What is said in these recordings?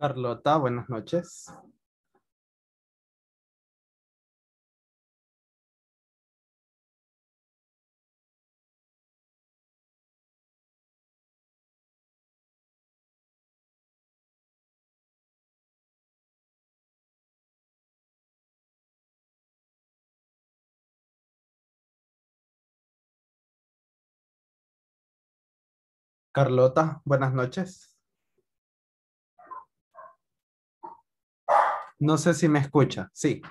Carlota, buenas noches. Carlota, buenas noches. No sé si me escucha. Sí.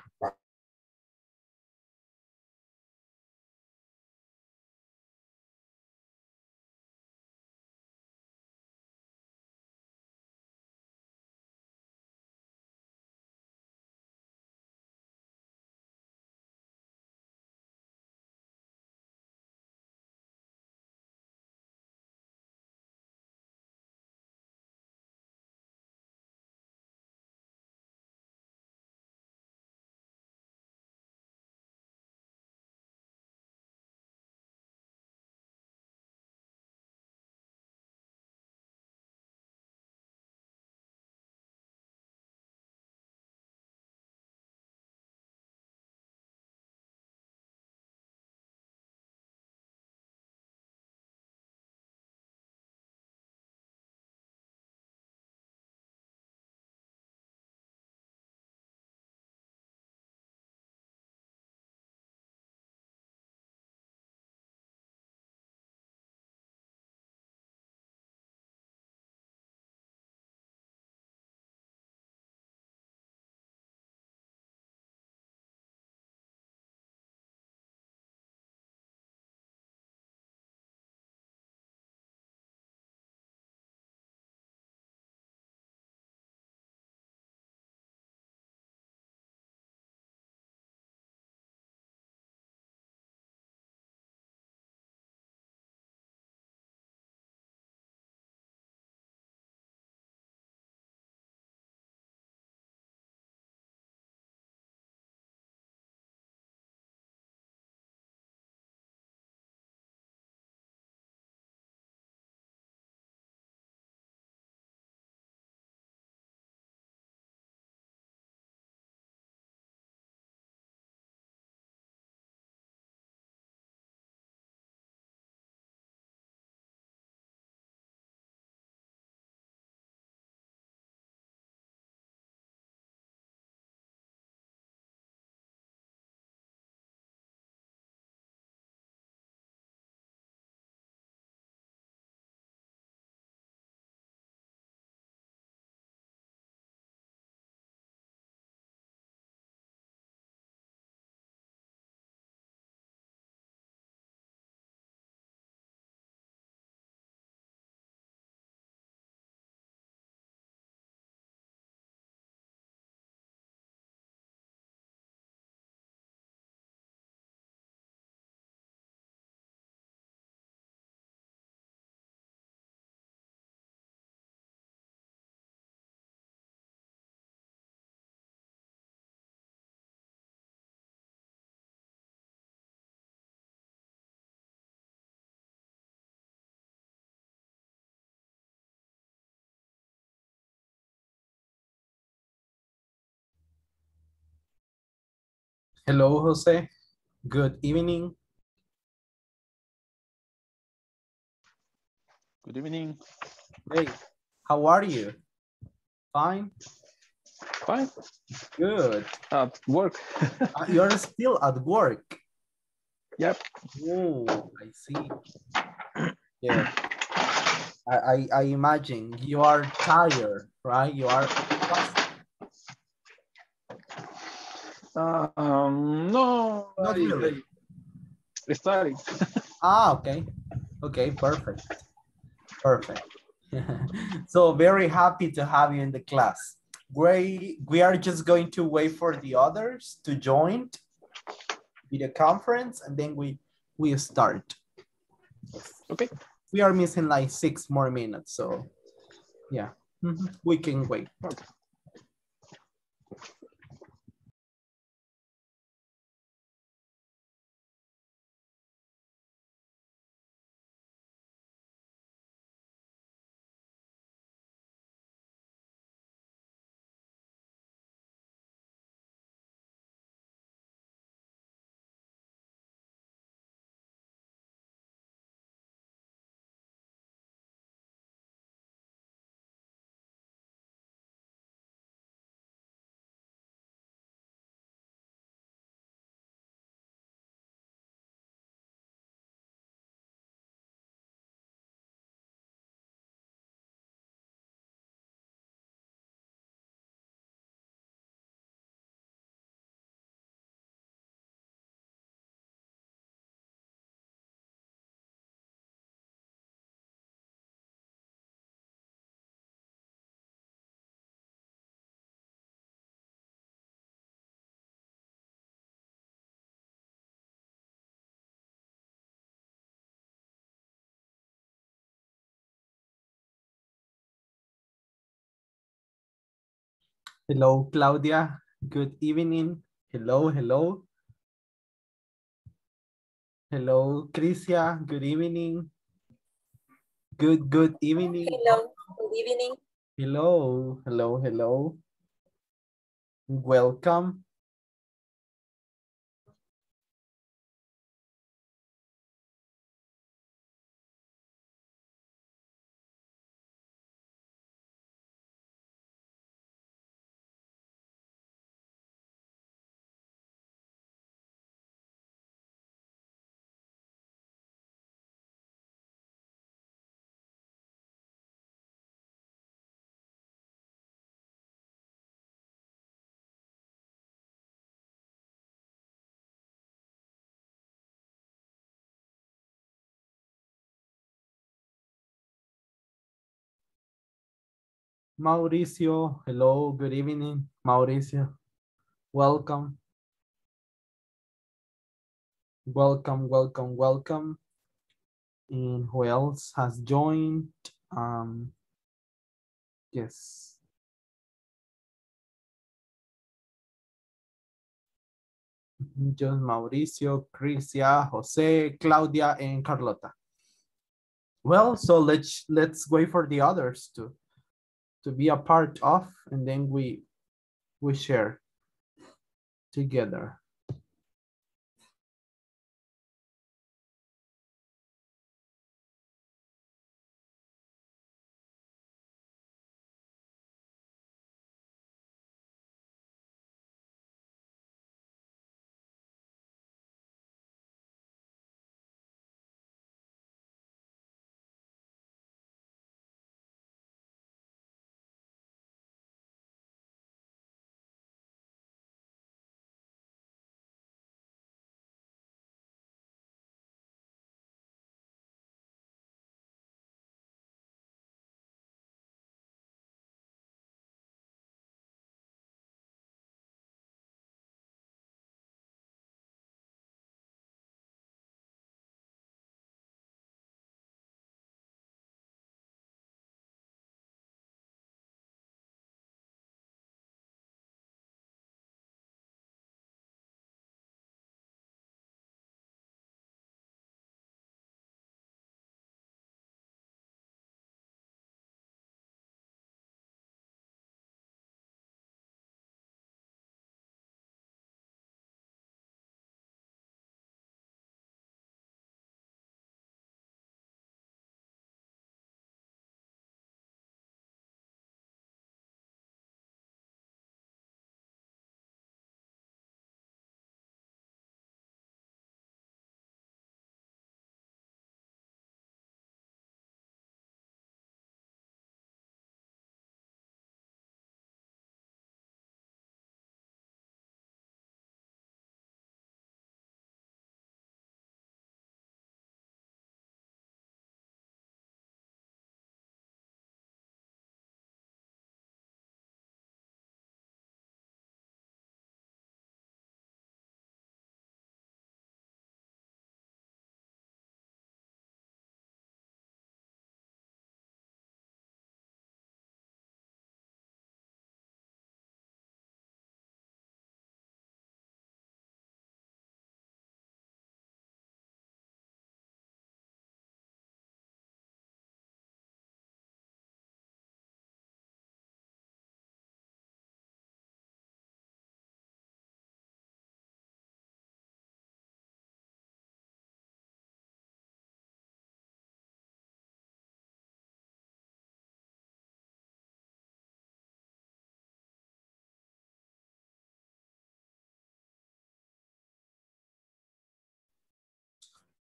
Hello, Jose. Good evening. Good evening. Hey, how are you? Fine. Fine. Good. Work. You're still at work. Yep. Oh, I see. Yeah. I imagine you are tired, right? You are. No, not really. Studying. Ah, okay. Okay, perfect. Perfect. So very happy to have you in the class. We are just going to wait for the others to join video conference and then we start. Okay. We are missing like 6 more minutes, so yeah, we can wait. Okay. Hello, Claudia. Good evening. Hello, hello. Hello, Crisia. Good evening. Good evening. Hello, good evening. Hello, hello, hello. Welcome. Mauricio, hello, good evening, Mauricio. Welcome. Welcome, welcome, welcome. And who else has joined? Yes. Just Mauricio, Crisia, Jose, Claudia, and Carlota. Well, so let's wait for the others to be a part of, and then we share together.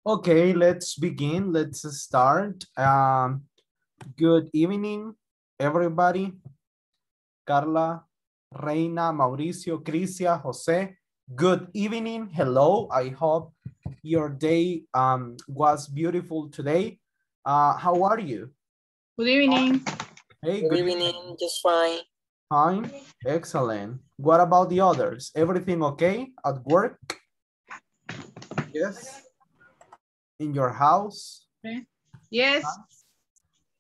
Okay, let's begin. Let's start. Good evening, everybody. Carla, Reina, Mauricio, Crisia, Jose. Good evening. Hello. I hope your day was beautiful today. How are you? Good evening. Hey, good evening. Just fine. Fine. Excellent. What about the others? Everything okay at work? Yes. In your house? Yes.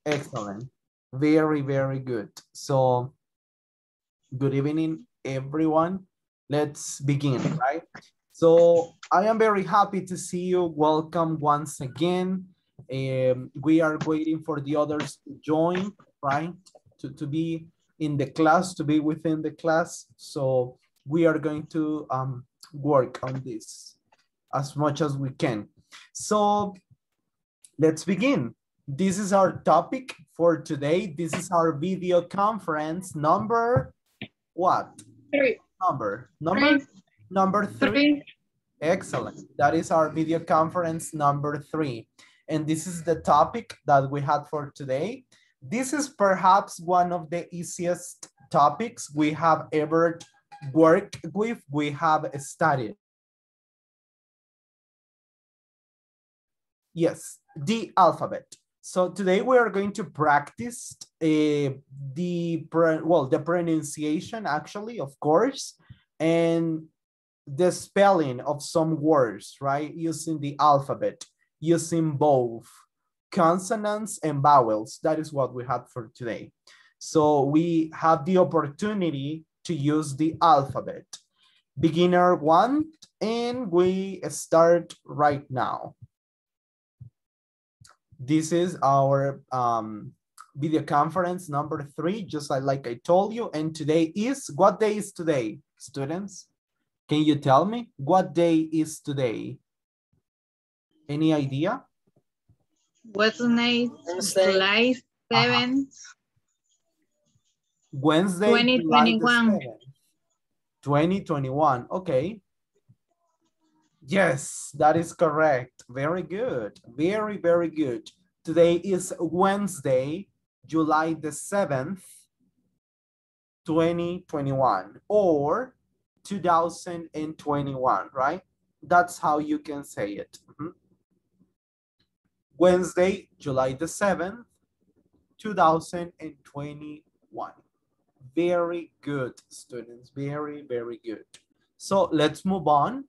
Excellent. Very, very good. So Good evening, everyone. Let's begin, right? So I am very happy to see you. Welcome once again. We are waiting for the others to join, right? To be in the class, to be within the class. So we are going to work on this as much as we can. So let's begin. This is our topic for today. This is our video conference number what? Three. Number three. Excellent. That is our video conference number 3. And this is the topic that we had for today. This is perhaps one of the easiest topics we have ever worked with, we have studied. Yes, the alphabet. So today we are going to practice the pronunciation, actually, of course, and the spelling of some words, right? Using the alphabet, using both consonants and vowels. That is what we had for today. So we have the opportunity to use the alphabet. Beginner 1, and we start right now. This is our video conference number 3, just like I told you. And today is, what day is today, students? Can you tell me what day is today? Any idea? Wednesday, July 7th. Wednesday, 2021. 2021, okay. Yes, that is correct. Very good. Very, very good. Today is Wednesday, July the 7th, 2021 or 2021, right? That's how you can say it. Mm-hmm. Wednesday, July the 7th, 2021. Very good, students. Very, very good. So let's move on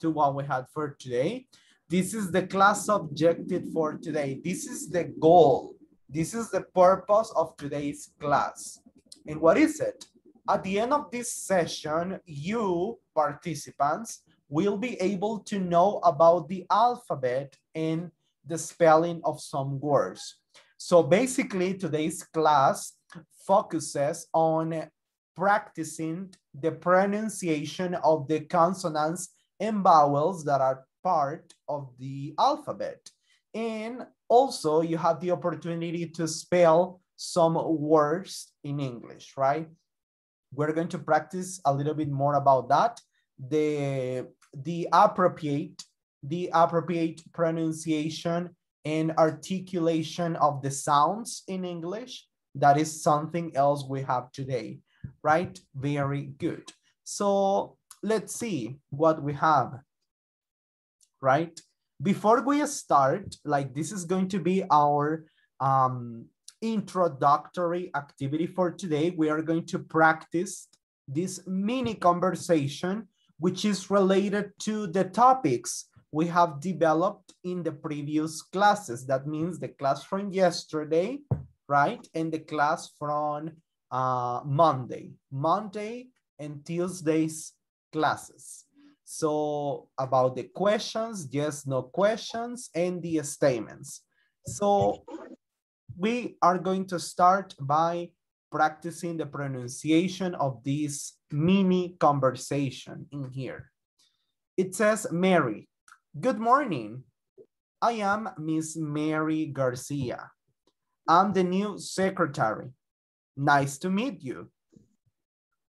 to what we had for today. This is the class objective for today. This is the goal. This is the purpose of today's class. And what is it? At the end of this session, you participants will be able to know about the alphabet and the spelling of some words. So basically today's class focuses on practicing the pronunciation of the consonants and vowels that are part of the alphabet. And also you have the opportunity to spell some words in English, right? We're going to practice a little bit more about that. The appropriate pronunciation and articulation of the sounds in English. That is something else we have today, right? Very good. So let's see what we have, right? Before we start, like this is going to be our introductory activity for today. We are going to practice this mini conversation, which is related to the topics we have developed in the previous classes. That means the class from yesterday, right? And the class from Monday and Tuesday's classes. So about the questions, yes, no questions, and the statements. So we are going to start by practicing the pronunciation of this mini conversation in here. It says, Mary, good morning. I am Miss Mary Garcia. I'm the new secretary. Nice to meet you.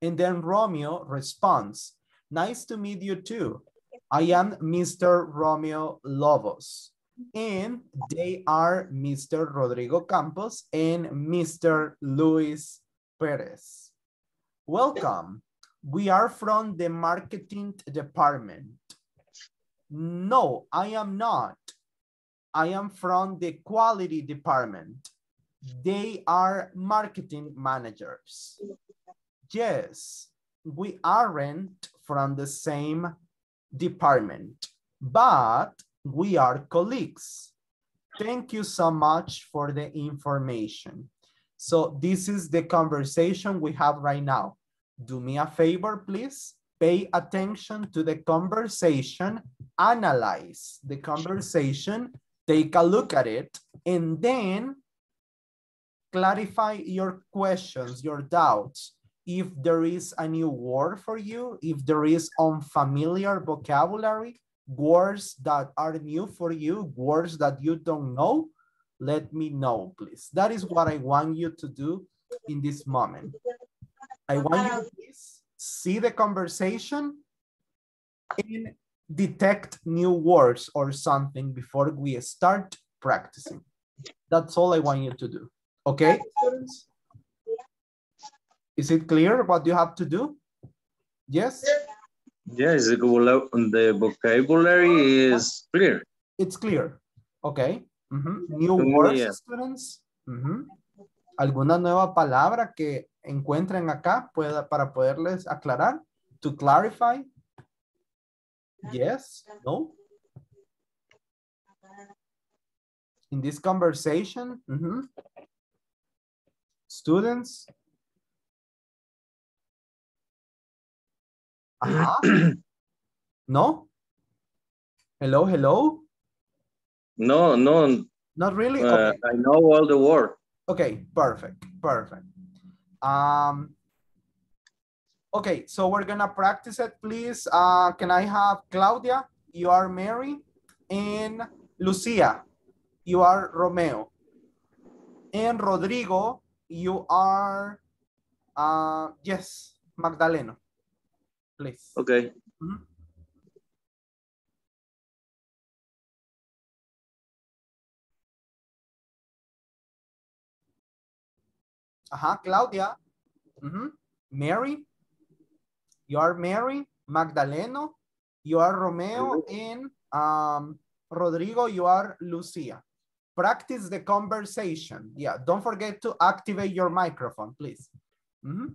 And then Romeo responds, nice to meet you too. I am Mr. Romeo Lobos. And they are Mr. Rodrigo Campos and Mr. Luis Perez. Welcome. We are from the marketing department. No, I am not. I am from the quality department. They are marketing managers. Yes, we aren't from the same department, but we are colleagues. Thank you so much for the information. So this is the conversation we have right now. do me a favor, please. Pay attention to the conversation, analyze the conversation, take a look at it, and then clarify your questions, your doubts. If there is a new word for you, if there is unfamiliar vocabulary, words that are new for you, words that you don't know, let me know, please. That is what I want you to do in this moment. I want you to please see the conversation and detect new words or something before we start practicing. That's all I want you to do. Okay, students? Is it clear what you have to do? Yes? Yes, the vocabulary is clear. It's clear. Okay. Mm-hmm. New words, yeah. Students. Mm-hmm. ¿Alguna nueva palabra que encuentren acá para poderles aclarar? To clarify? Yes? No? In this conversation? Mm-hmm. Students? Uh-huh. No? Hello, hello? No, no. Not really? Okay. I know all the words. Okay, perfect, perfect. Okay, so we're gonna practice it, please. Can I have Claudia? You are Mary. And Lucia, you are Romeo. And Rodrigo, you are, yes, Magdaleno, please. Okay. Mm-hmm. Claudia, mm-hmm. Mary, you are Mary, Magdaleno, you are Romeo, and Rodrigo, you are Lucia. Practice the conversation. Yeah, don't forget to activate your microphone, please. Mm-hmm.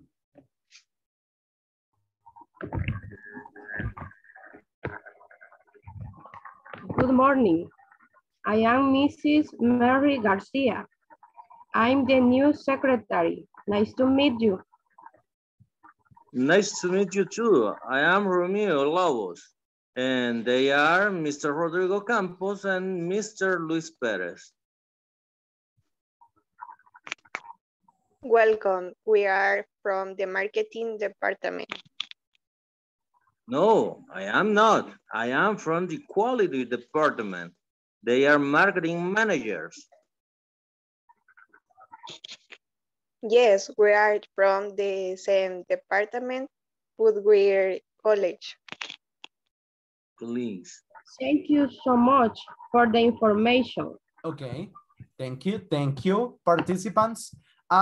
Good morning. I am Mrs. Mary Garcia. I'm the new secretary. Nice to meet you. Nice to meet you too. I am Romeo Lobos, and they are Mr. Rodrigo Campos and Mr. Luis Perez. Welcome. We are from the marketing department. No, I am not. I am from the quality department. They are marketing managers. Yes, we are from the same department, but we're college. Please. Thank you so much for the information. Okay, thank you. Thank you, participants.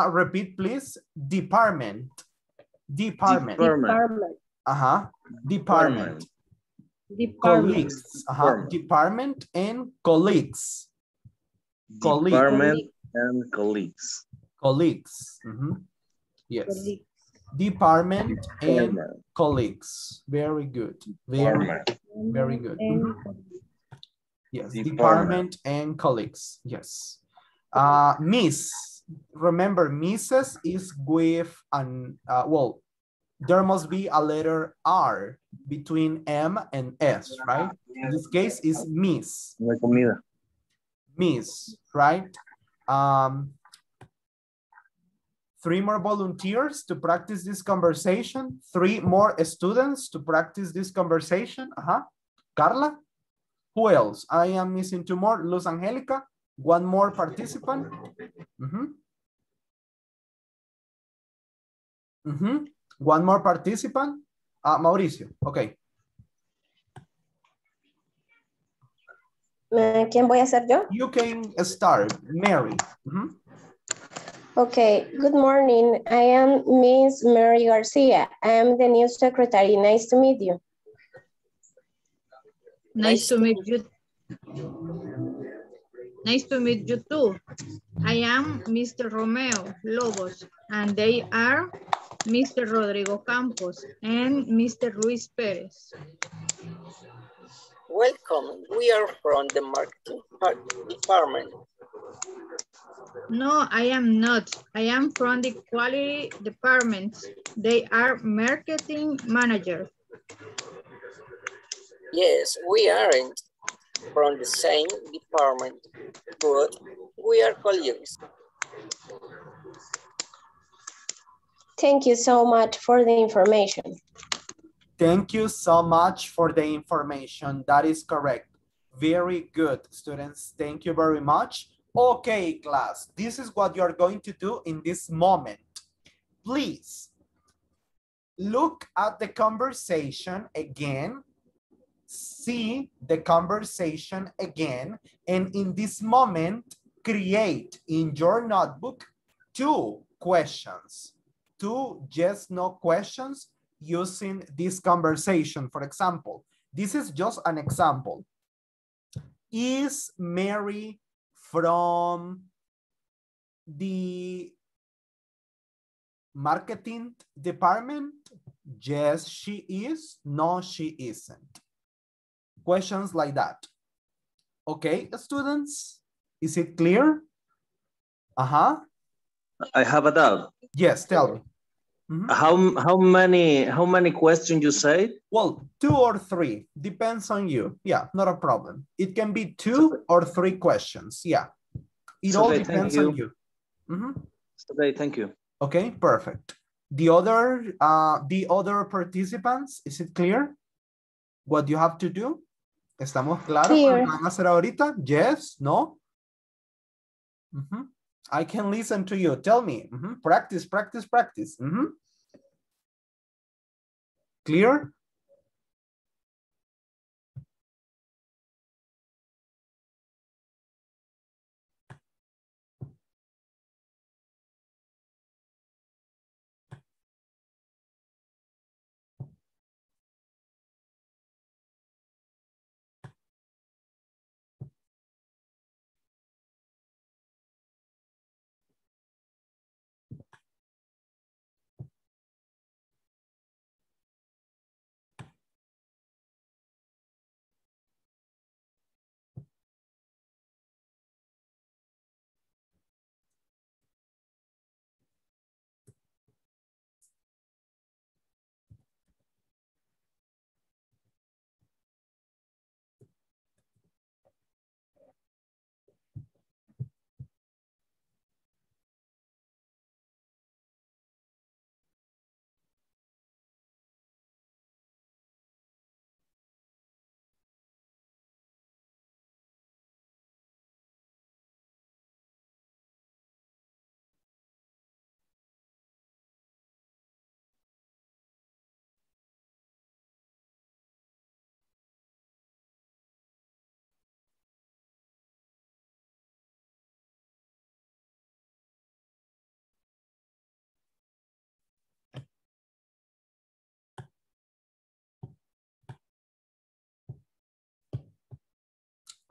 Repeat, please. Department. Department. Department. Uh-huh. Department. Department. Colleagues. Uh-huh. Department and colleagues. Department. And colleagues. Colleagues. Mm-hmm. Yes. Colleagues. Department and colleagues. Very good. Very, very good. Mm-hmm. Yes. Department and colleagues. Yes. Miss. Remember, Mrs. is with an, well, there must be a letter R between M and S, right? In this case, is Miss. Miss, right? 3 more volunteers to practice this conversation. 3 more students to practice this conversation. Carla, who else? I am missing 2 more. Luz Angélica, 1 more participant. Mm-hmm. Mm-hmm. 1 more participant. Mauricio, okay. ¿Quién voy a ser yo? You can start, Mary. Mm-hmm. Okay, good morning. I am Miss Mary Garcia. I am the new secretary. Nice to meet you. Nice to meet you. Nice to meet you too. I am Mr. Romeo Lobos, and they are Mr. Rodrigo Campos and Mr. Luis Perez. Welcome. We are from the marketing department. No, I am not. I am from the quality department. They are marketing managers. Yes, we aren't from the same department, but we are colleagues. Thank you so much for the information. Thank you so much for the information. That is correct. Very good, students. Thank you very much. Okay, class, this is what you are going to do in this moment. Please look at the conversation again, see the conversation again, and in this moment, create in your notebook two questions, two yes, no questions using this conversation. For example, this is just an example. Is Mary from the marketing department? Yes, she is. No, she isn't. Questions like that. Okay, students, is it clear? Uh-huh. I have a doubt. Yes, tell me. Mm-hmm. How many questions you said? Well, two or three, depends on you. Yeah, not a problem. It can be two or three questions. Yeah, it all depends on you. Mm-hmm. Okay, thank you. Okay, perfect. The other participants, is it clear what you have to do? Estamos claros. Clear. Van a hacer ahorita? Yes, no. Mm-hmm. I can listen to you. Tell me. Mm-hmm. Practice, practice, practice. Mm-hmm. Clear?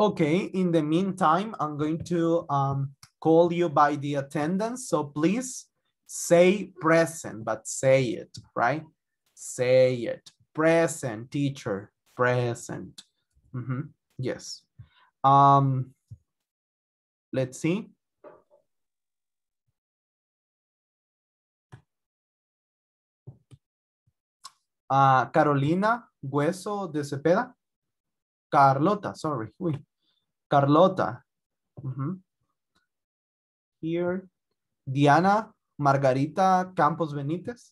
Okay, in the meantime, I'm going to call you by the attendance. So please say present, but say it, right? Say it. Present, teacher, present. Mm-hmm. Yes. Let's see. Carolina Hueso de Cepeda. Carlota, sorry. Uy. Carlota. Mm-hmm. Here, Diana Margarita Campos Benitez.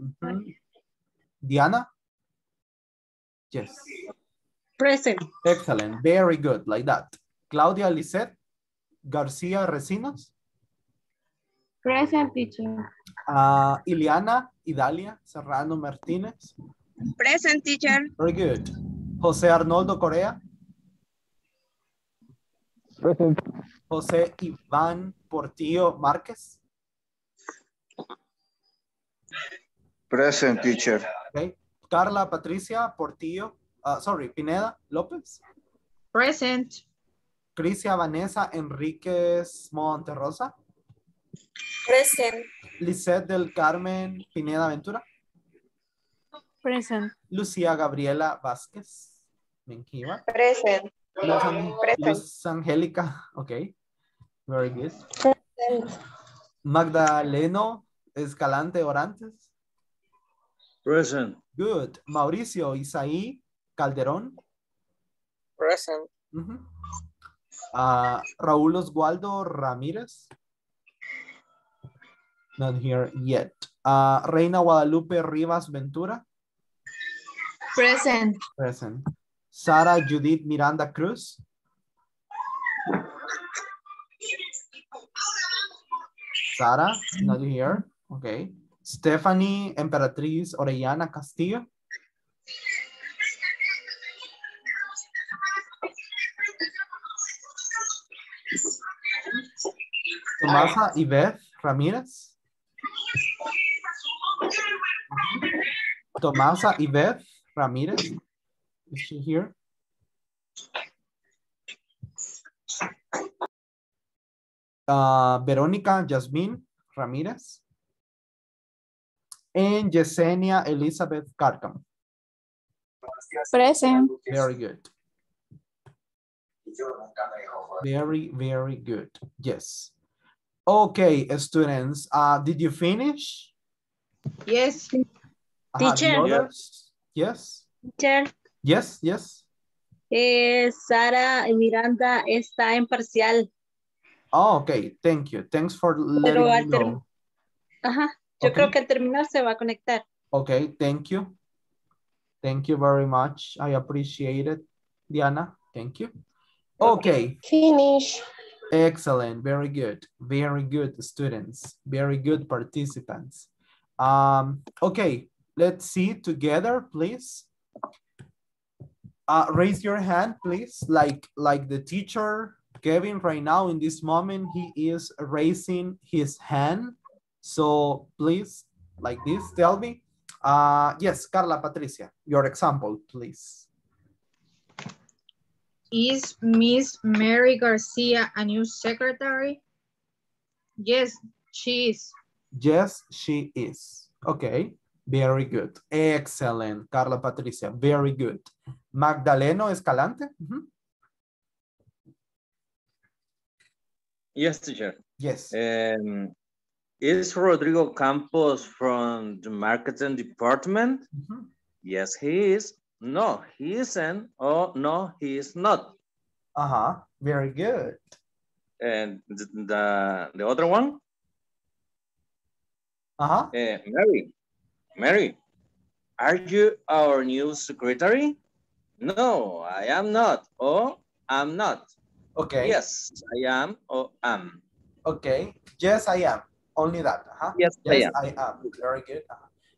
Mm-hmm. Diana? Yes. Present. Excellent. Very good. Like that. Claudia Lisset Garcia Resinos. Present, teacher. Ileana, Idalia Serrano Martinez. Present, teacher. Very good. Jose Arnoldo Corea. Present. Jose Iván Portillo Márquez. Present, teacher. Okay. Carla Patricia Portillo, Pineda López. Present. Crisia Vanessa Enríquez Monterrosa. Present. Lisette del Carmen Pineda Ventura. Present. Lucía Gabriela Vázquez. Menkiva. Present. Luz Angélica. Okay. Very good. Present. Magdaleno Escalante Orantes. Present. Good. Mauricio Isaí Calderón. Present. Raúl Oswaldo Ramírez. Not here yet. Reina Guadalupe Rivas Ventura. Present. Present. Sara Judith Miranda Cruz. Sara, not here. Okay. Stephanie Emperatriz Orellana Castillo. Tomasa Yvette Ramírez. Tomasa Yvette Ramírez. Is she here? Verónica Yasmín Ramírez. And Yesenia Elizabeth Carcam. Present. Very good. Very, very good. Yes. Okay, students, did you finish? Yes. Teacher. Yes. Yes. Teacher. Yes, yes. Sara Miranda está en parcial. Oh, okay, thank you. Thanks for letting me know. Ajá, yo creo que al terminar se va a conectar. Okay, thank you. Thank you very much. I appreciate it, Diana. Thank you. Okay. Finish. Excellent. Very good. Very good, students. Very good participants. Okay, let's see together, please. Raise your hand, please. Like the teacher, Kevin, right now in this moment, he is raising his hand. So please, like this, tell me. Yes, Carla Patricia, your example, please. Is Miss Mary Garcia a new secretary? Yes, she is. Yes, she is. Okay, very good. Excellent, Carla Patricia, very good. Magdaleno Escalante? Yes, teacher. Yes. Is Rodrigo Campos from the marketing department? Yes, he is. No, he isn't. Oh, no, he is not. Very good. And the other one? Mary. Mary, are you our new secretary? No, I am not. Oh, I'm not. Okay. Yes, I am. Oh, am. Okay. Yes, I am. Only that. Yes, yes, I am. I am. Very good.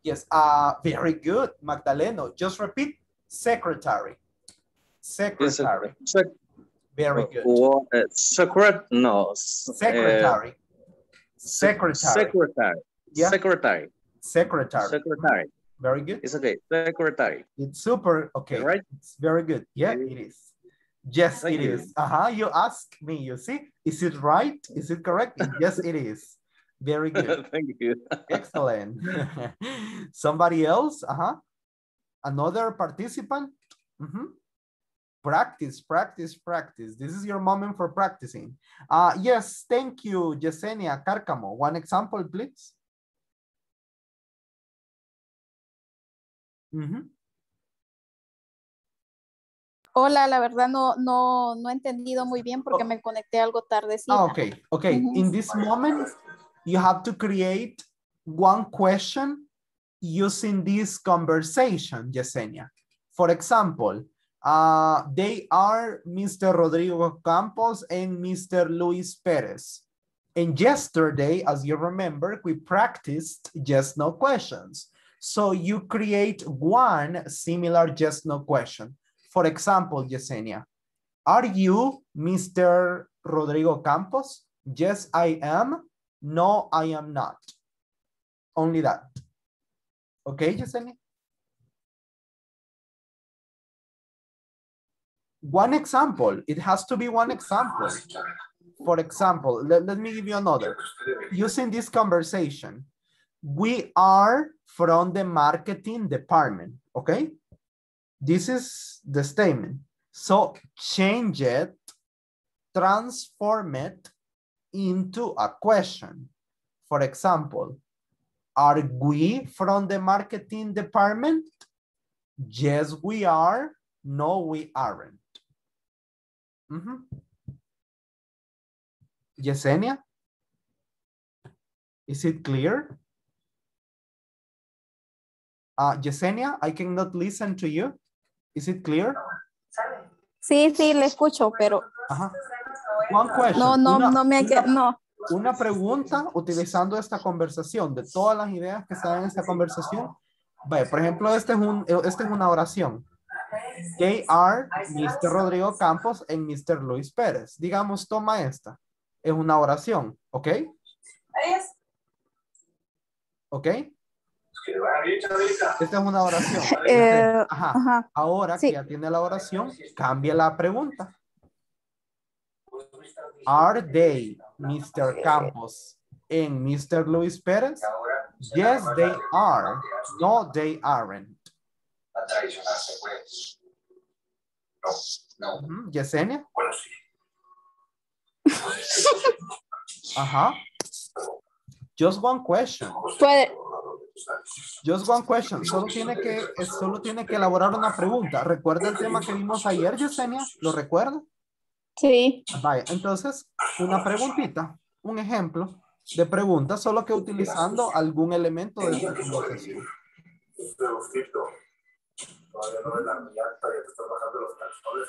Yes. Very good, Magdaleno. Just repeat. Secretary. Secretary. Very good. Secretary. Secretary. Secretary. Yeah. Secretary. Secretary. Secretary. Very good. It's okay. Secretary. It's super. Okay. Right? It's very good. Yeah, it is. Yes, it is. You ask me, you see? Is it right? Is it correct? Yes, it is. Very good. Thank you. Excellent. Somebody else? Another participant? Practice, practice, practice. This is your moment for practicing. Yes, thank you, Yesenia Carcamo. One example, please. Hola, la verdad no he entendido muy bien porque me conecté algo tardecita. Okay, okay. In this moment, you have to create one question using this conversation, Yesenia. For example, they are Mr. Rodrigo Campos and Mr. Luis Perez. And yesterday, as you remember, we practiced yes, no questions. So you create one similar yes, no question. For example, Yesenia, are you Mr. Rodrigo Campos? Yes, I am. No, I am not. Only that. Okay, Yesenia? One example. It has to be one example. For example, let me give you another. Using this conversation, We are from the marketing department, okay? This is the statement. So change it, transform it into a question. For example, are we from the marketing department? Yes, we are. No, we aren't. Mm-hmm. Yesenia? Is it clear? Yesenia, I cannot listen to you. Is it clear? Sí, sí, le escucho, pero... Ajá. One question. No. Una pregunta utilizando esta conversación, de todas las ideas que están en esta conversación. Vaya, por ejemplo, esta es una oración. They are Mr. Rodrigo Campos and Mr. Luis Pérez. Digamos, toma esta. Es una oración, ¿ok? ¿Ok? Esta es una oración. Ajá. Ahora sí, que ya tiene la oración, cambia la pregunta. Are they Mr. Campos and Mr. Luis Pérez? Yes, they are. No, they aren't. Mm-hmm. Yesenia? Uh-huh. Just one question. Just one question. Solo tiene que elaborar una pregunta. ¿Recuerda el tema que vimos ayer, Yesenia? ¿Lo recuerda? Sí. Vaya, entonces, una preguntita, un ejemplo de pregunta, solo que utilizando algún elemento de esta conversación.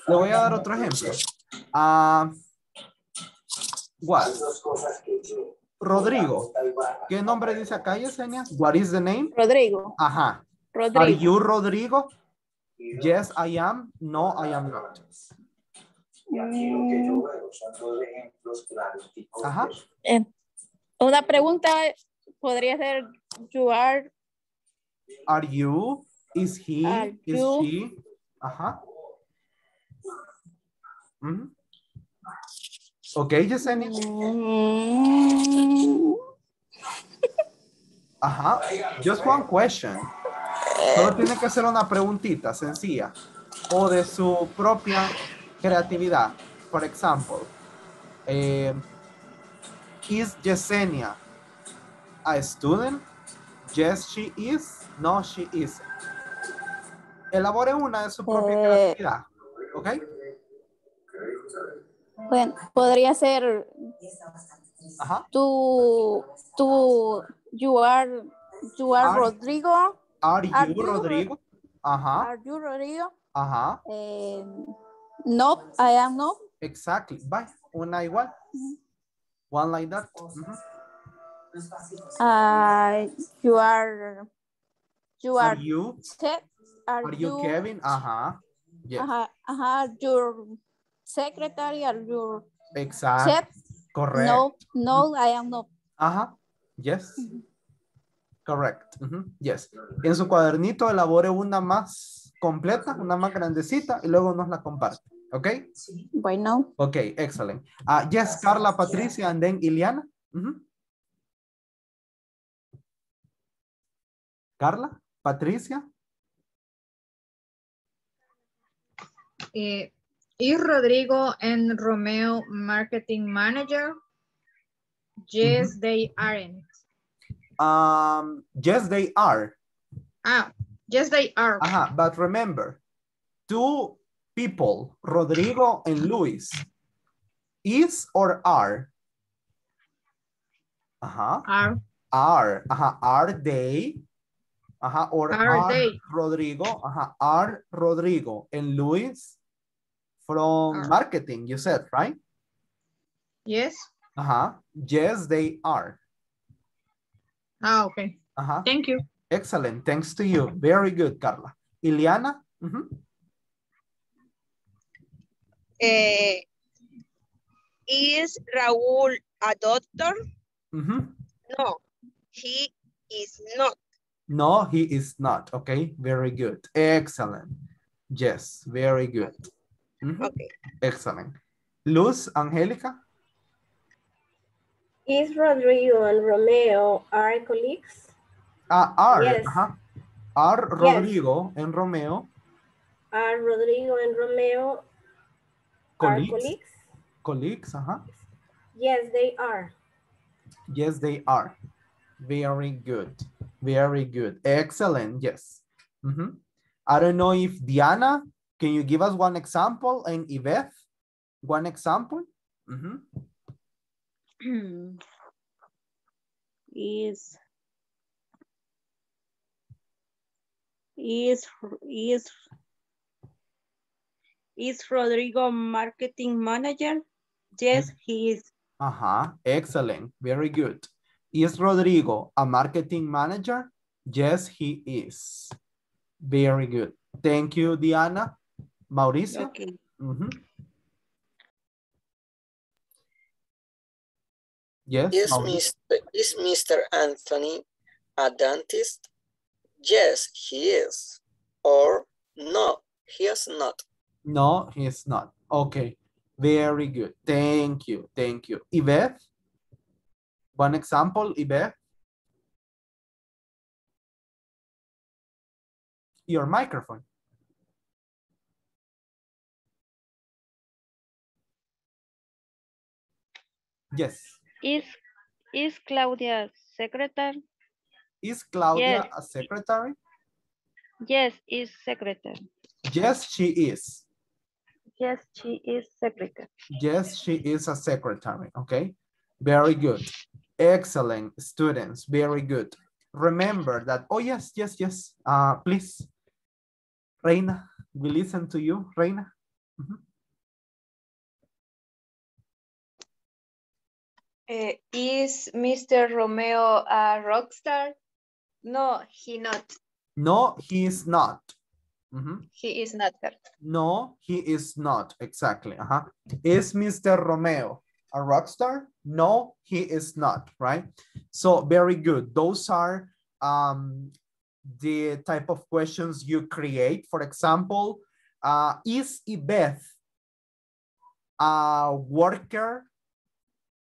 Le voy a dar otro ejemplo. What? Rodrigo. ¿Qué nombre dice acá, Yesenia? What is the name? Rodrigo. Ajá. Rodrigo. Are you Rodrigo? Yes, I am. No, I am not. Ajá. Una pregunta podría ser, you are. Are you? Is he? Are is you? She? Ajá. Mm-hmm. Ok, Yesenia. Ajá. Just one question. Solo tiene que hacer una preguntita sencilla o de su propia creatividad. Por ejemplo, is Yesenia a student? Yes, she is. No, she isn't. Elabore una de su propia creatividad. Ok. Bueno, podría ser. Ajá. You are Rodrigo. Are you Rodrigo? Ajá. Are you Rodrigo? Ajá. No, I am no. Exactly. Bye. Una igual. Mm-hmm. One like that. Mm-hmm. Are you Kevin? Ajá. Yes. Ajá. Your secretary or your exactly chef? Correct. No, I am not. Ajá. Yes. Mm-hmm. Correct. Mm-hmm. Yes. En su cuadernito elabore una más completa, una más grandecita y luego nos la comparte. ¿Ok? Sí. Bueno. Ok, excellent. Yes, Carla, Patricia, and then Ileana. Mm-hmm. Carla, Patricia. Is Rodrigo and Romeo marketing manager? Yes, mm-hmm. They aren't. Yes, they are. Yes, they are. Uh-huh. But remember, two people, Rodrigo and Luis, is or are? Uh-huh. Are. Uh-huh. Are they? Uh-huh. Or are they? Rodrigo. Uh-huh. Are Rodrigo and Luis from marketing, you said, right? Yes. Uh-huh. Yes, they are. Ah, okay. Uh-huh. Thank you. Excellent. Thanks to you. Very good, Carla. Ileana? Mm-hmm. Is Raúl a doctor? Mm-hmm. No, he is not. No, he is not. Okay, very good. Excellent. Yes, very good. Mm-hmm. Okay. Excellent. Luz Angélica? Is Rodrigo and Romeo are colleagues? Are. Yes. Are Rodrigo, yes, and Romeo. Are Rodrigo and Romeo colleagues? Are colleagues? Colleagues, Yes, they are. Yes, they are. Very good. Very good. Excellent. Yes. Mm-hmm. I don't know if Diana, can you give us one example? And Yvette, one example? Mm-hmm. Is Rodrigo marketing manager? Yes, he is. Excellent. Very good. Is Rodrigo a marketing manager? Yes, he is. Very good. Thank you, Diana. Mauricio? Okay. Mm-hmm. Yes, is Mr. Anthony a dentist? Yes, he is. Or no, he is not. No, he is not. Okay. Very good. Thank you. Thank you. Yvette? One example, Yvette? Your microphone. Yes. Is Claudia secretary? Is Claudia, yes, a secretary? Yes, is secretary. Yes, she is. Yes, she is secretary. Yes, she is a secretary. Okay. Very good. Excellent, students. Very good. Remember that. Oh, yes, yes, yes. Please. Reina, we listen to you, Reina. Mm-hmm. Is Mr. Romeo a rock star? No, he not. No, he is not. Mm-hmm. He is not. No, he is not. Exactly. Is Mr. Romeo a rock star? No, he is not, right? So very good. Those are the type of questions you create. For example, is Yvette a worker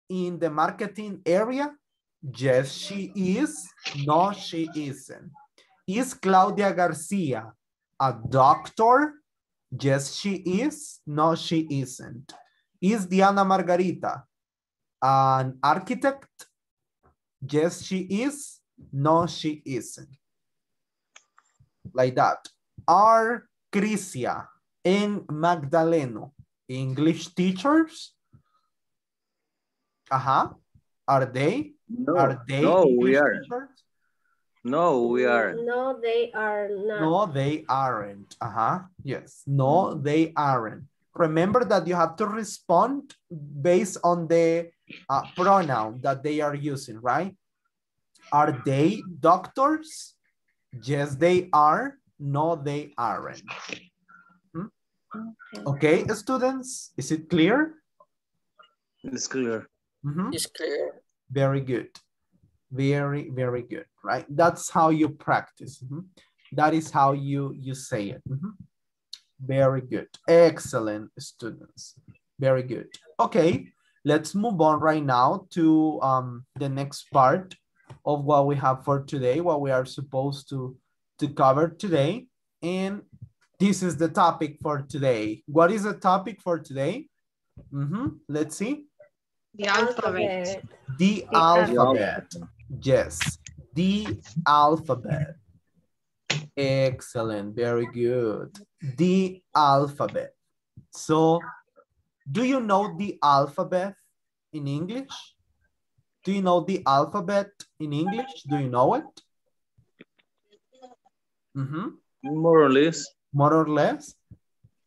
in the marketing area? Yes, she is. No, she isn't. Is Claudia Garcia a doctor? Yes, she is. No, she isn't. Is Diana Margarita an architect? Yes, she is. No, she isn't. Like that. Are Crisia and Magdaleno English teachers? Are they? No. Are they? No, we aren't. Teachers? No, we aren't. No, they are not. No, they aren't. Yes. No, they aren't. Remember that you have to respond based on the pronoun that they are using, right? Are they doctors? Yes, they are. No, they aren't. Hmm? Okay, students, is it clear? It's clear. Mm-hmm. It's clear. Very good. Very, very good, right? That's how you practice. Mm-hmm. That is how you say it. Mm-hmm. Very good. Excellent, students. Very good. Okay, let's move on right now to the next part of what we have for today, what we are supposed to cover today. And this is the topic for today. What is the topic for today? Mm-hmm. Let's see. The alphabet. The alphabet. Yes, the alphabet. Excellent, very good. The alphabet. So, do you know the alphabet in English? Do you know the alphabet in English? Do you know it? Mm-hmm. More or less. More or less?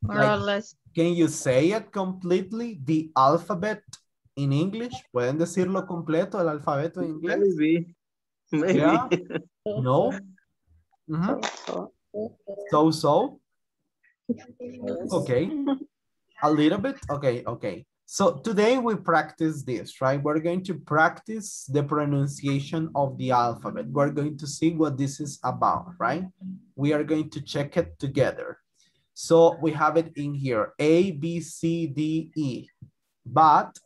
More or less. Can you say it completely? The alphabet in English? ¿Pueden decirlo completo, el alfabeto en inglés? Maybe. Maybe. Yeah? No? Mm-hmm. So? Okay. A little bit? Okay. So today we practice this, right? We're going to practice the pronunciation of the alphabet. We're going to see what this is about, right? We are going to check it together. So we have it in here, A, B, C, D, E. But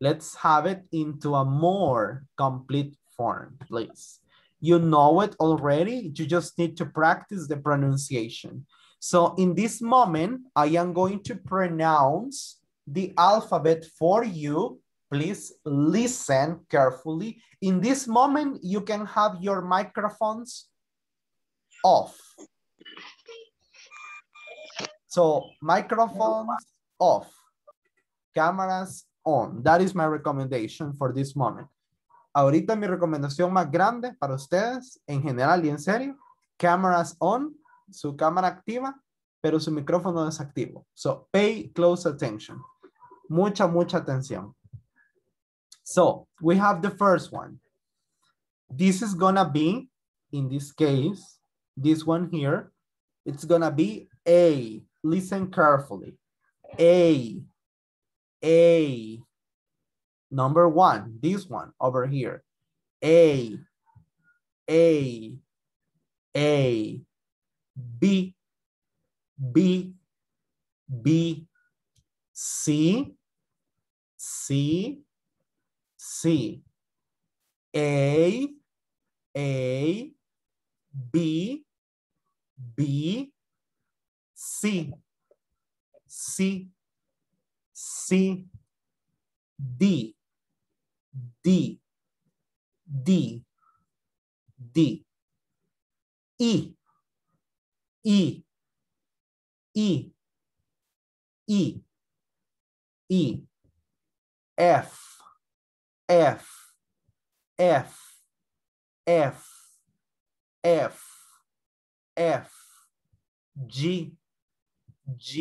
let's have it into a more complete form, please. You know it already. You just need to practice the pronunciation. So in this moment, I am going to pronounce the alphabet for you. Please listen carefully. In this moment, you can have your microphones off. So microphones off, cameras on. That is my recommendation for this moment. Ahorita mi recomendación más grande para ustedes, en general y en serio, cameras on, su cámara activa, pero su micrófono desactivo. So pay close attention. Mucha, mucha atención. So we have the first one. This is gonna be, in this case, this one here, it's gonna be A. Listen carefully. A. Number one, this one over here. A. B. C. A. B. C. D. E. F. G.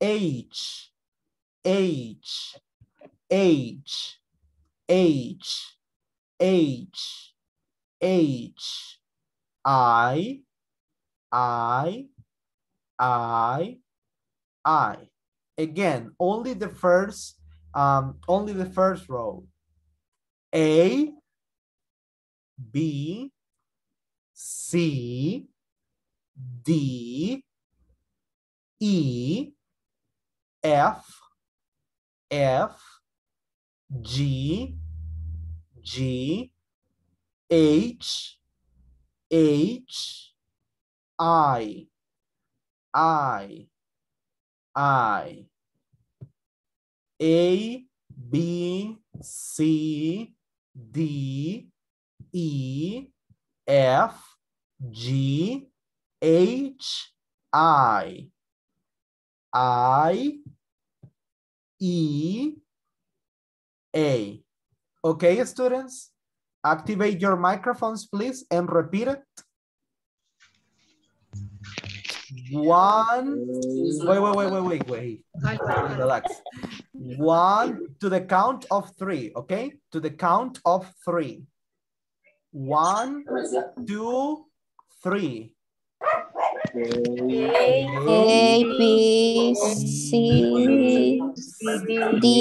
H. I. Again, only the first row. A, B, C, D, E, F, G, H, I, A, B, C, D, E, F, G, H, I, E, A. Okay, students, activate your microphones, please, and repeat it. One, wait. Relax. One, to the count of three, okay? To the count of three. 1, 2, 3. A, B, C, D,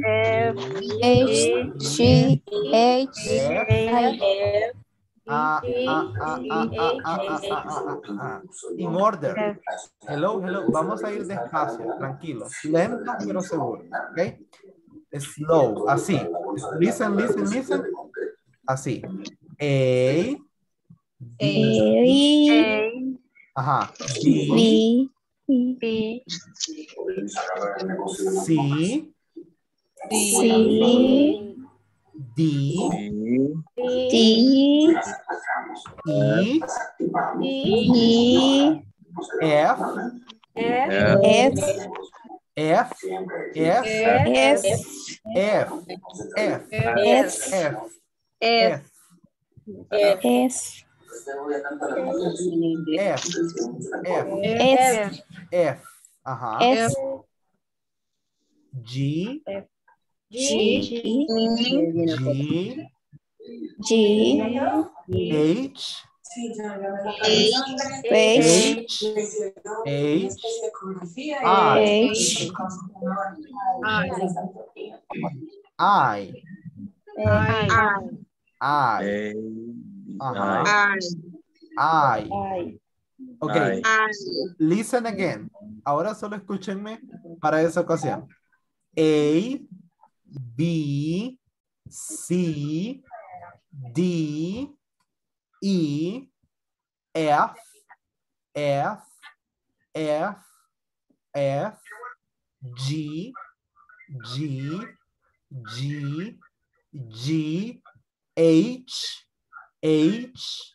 F, H, G, H, I, in order. Hello. Vamos a ir despacio, tranquilos. Lento, pero seguro. Okay? Slow. Así. Listen. Así. A. B. Ajá. B. C. C. D, E, F, G, H, I. Okay, listen again. Ahora solo escúchenme para esa ocasión. A, B, C, D, E, F, F, F, F, G, G, G, G, H, H,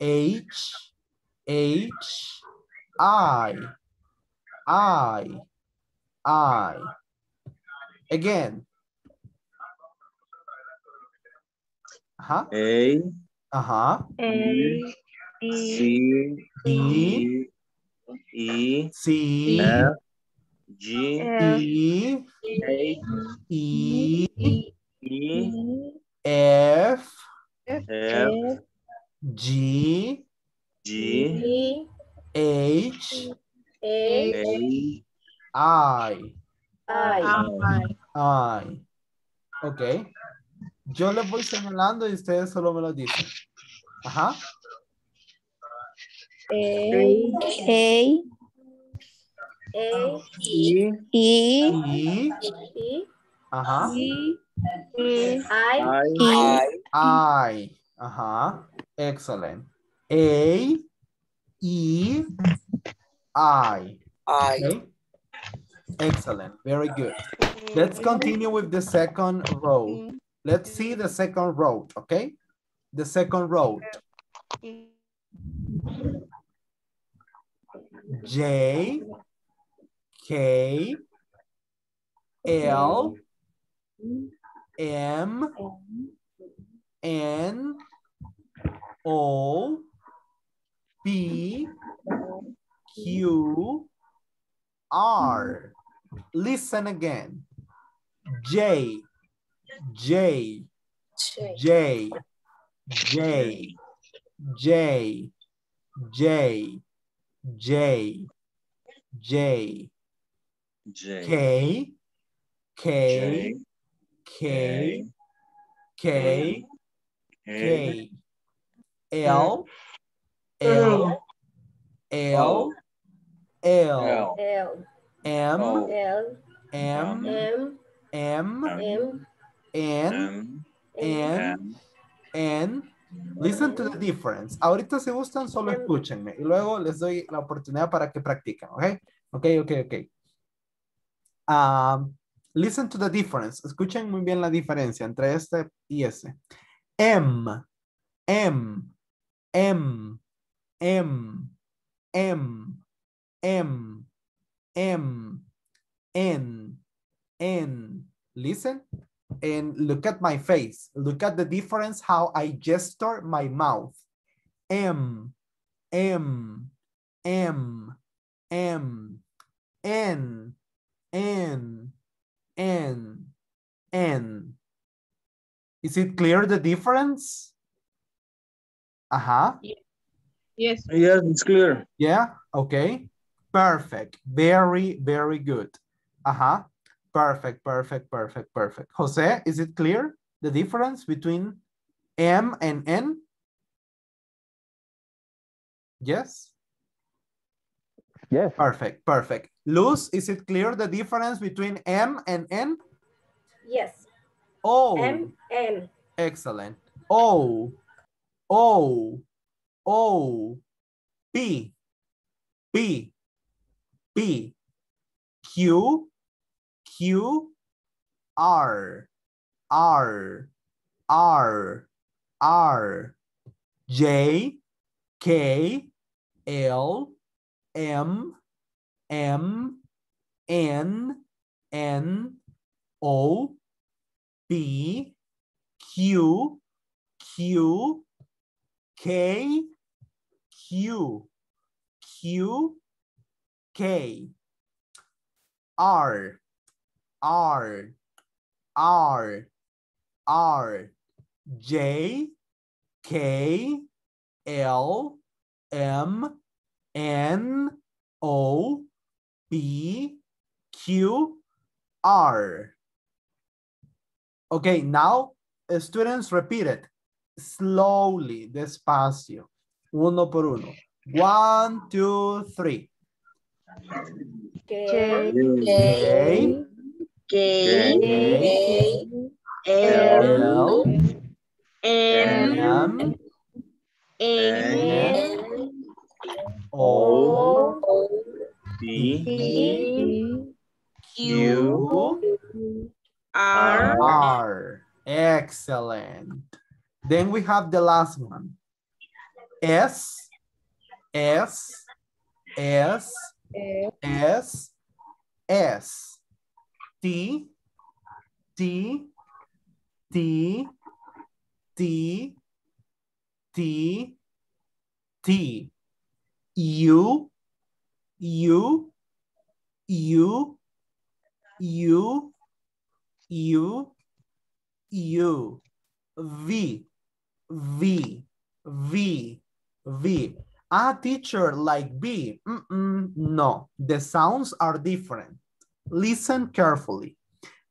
H, H, I. Again. Uh-huh. A. Uh-huh. A. C. E. E. C. F. G. E. H. E. E. F. F. G. G. H. H. I. Ok. Yo les voy señalando y ustedes solo me lo dicen. Ajá. A. E. Ajá. I. Ajá. Excellent. A. E. I. Okay. Excellent. Very good. Let's continue with the second row. Let's see the second row, okay? The second row. J, K, L, M, N, O, P, Q, R. Listen again. J, J, J, J, J, J, J, J, K, K, K, K, K, L, L, L, L, M, L, M, M, M, N. Listen to the difference. Ahorita si gustan solo escúchenme y luego les doy la oportunidad para que practiquen, ¿ok? Listen to the difference. Escuchen muy bien la diferencia entre este y ese. M, M, M, M, M, M, M, N, N. Listen and look at my face. Look at the difference how I gesture my mouth. M, M, M, M, N, N, N, N. Is it clear the difference? Uh-huh. Yes. Yes, it's clear. Yeah, okay. Perfect. Very, very good. Uh-huh. Perfect. Jose, is it clear the difference between M and N? Yes? Yes. Perfect. Luz, is it clear the difference between M and N? Yes. O. M, N. Excellent. O. O. O. P. P. P. Q. Q, R, R, R, R, J, K, L, M, M, N, N, O, P, Q, Q, K, Q, Q, K, R, R, R, R, J, K, L, M, N, O, P, Q, R. Okay, now students repeat it slowly, despacio, uno por uno. 1, 2, 3. J, K, K, L O P Q R. Excellent. Then we have the last one. S, S, S, T, T, T, T, T, U, U, U, U, V, V, V, V. Ah, teacher, like B. No, the sounds are different. Listen carefully.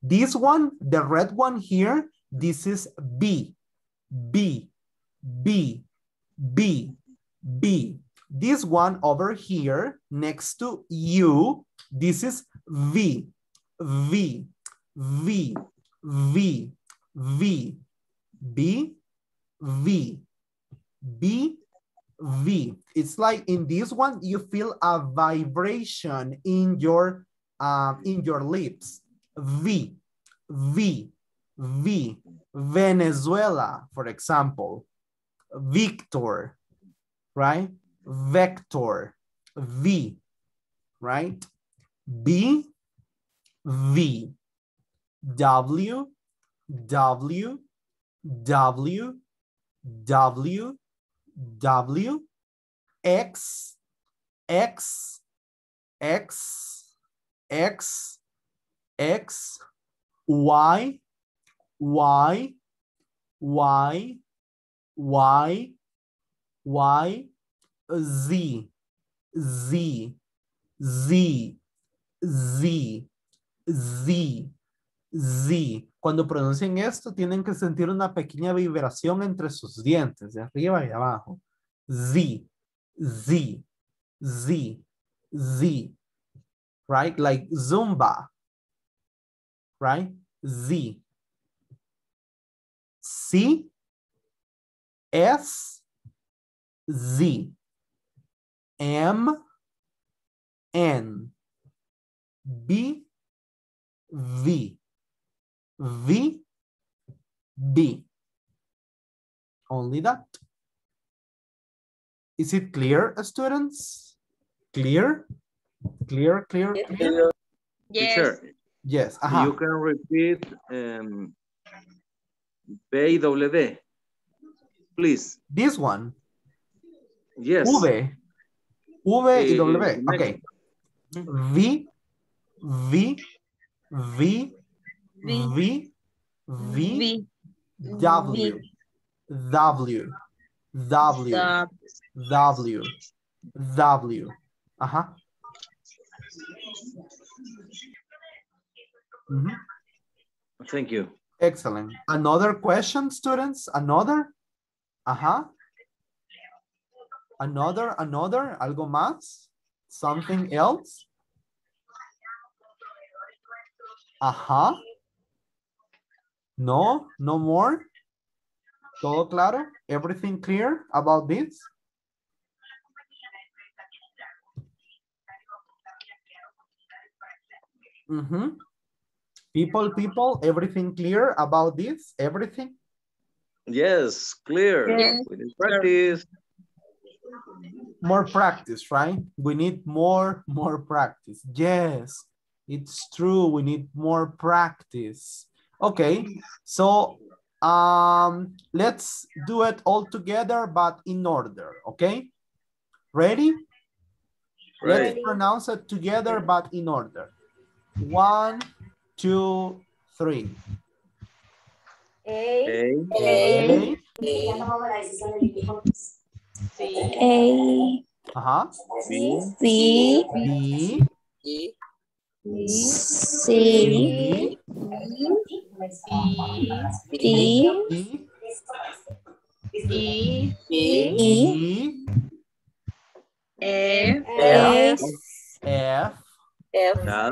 This one, the red one here, this is B, B, B, B, B. This one over here next to U, this is V, V, V, V, V, B, V, B, V. It's like in this one, you feel a vibration in your lips. V, V, V, Venezuela, for example. Victor, right? Vector, V, right? B, V, W, W, W, W, W, X, X, X, X, X, Y, Y, Y, Y, Y, Z, Z, Z, Z, Z, Z. Cuando pronuncien esto, tienen que sentir una pequeña vibración entre sus dientes, de arriba y abajo. Z, Z, Z, Z, right? Like Zumba, right? Z. C, S, Z, M, N, B, V. V, B. Only that. Is it clear, students? Clear? Clear, clear, clear? Yes. Sure. Yes. Uh-huh. You can repeat B-W-D, please. This one? Yes. V, V, W. Okay. V, V, V, V, V, W, W, W, W, W. Uh-huh. Mm-hmm. Thank you. Excellent. Another question, students? Another? Uh-huh. Another, another, algo más? Something else? Uh-huh. No, no more. Todo claro? Everything clear about this? Mm-hmm. People, everything clear about this? Everything? Yes, clear. Yes. We need practice. More practice, right? We need more practice. Yes, it's true. We need more practice. Okay, so let's do it all together, but in order, okay? Ready? Let's pronounce it together, but in order. 1, 2, 3. A. A. Uh-huh. B. B. B. C, D, E, F, F, Correct. Z.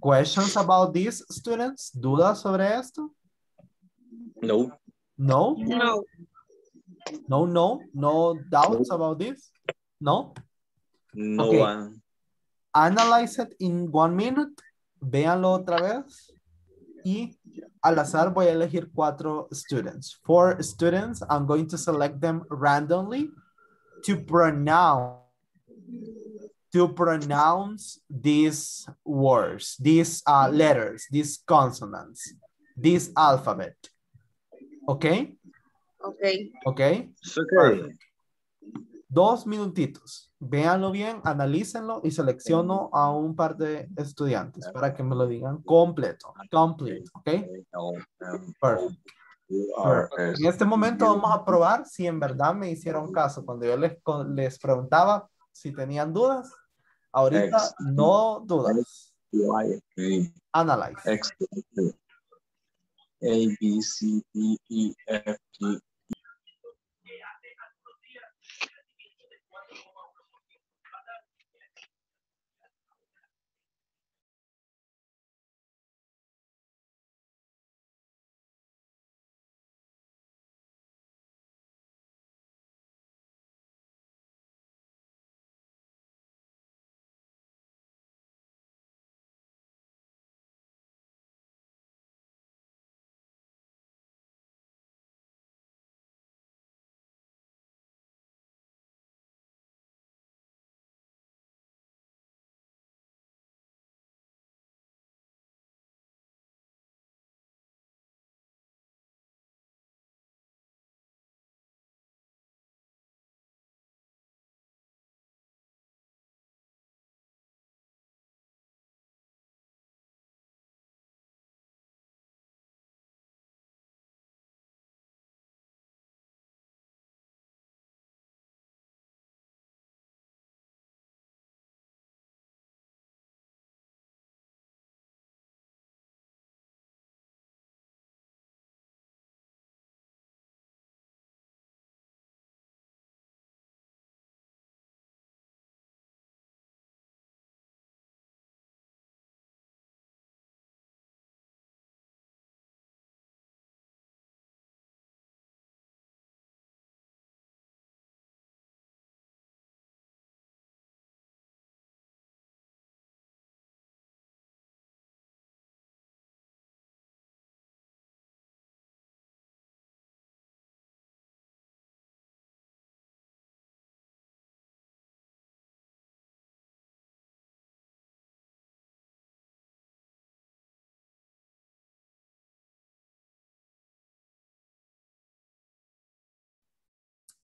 Questions about this, students? ¿Dudas sobre esto? No. No? No. No, no? No doubts about this? No? No. Okay. One. Analyze it in 1 minute. Véanlo otra vez. Y al azar voy a elegir 4 students. 4 students, I'm going to select them randomly to pronounce. To pronounce these words, these letters, these consonants, this alphabet. Okay? Okay. Okay? Okay. 2 minutitos. Véanlo bien, analícenlo y selecciono a un par de estudiantes para que me lo digan completo. Complete. Okay? Perfect. Perfect. En este momento vamos a probar si en verdad me hicieron caso. Cuando yo les preguntaba si tenían dudas, ahorita X. No dudas. Analyze. X. A, B, C, D, E, F, G.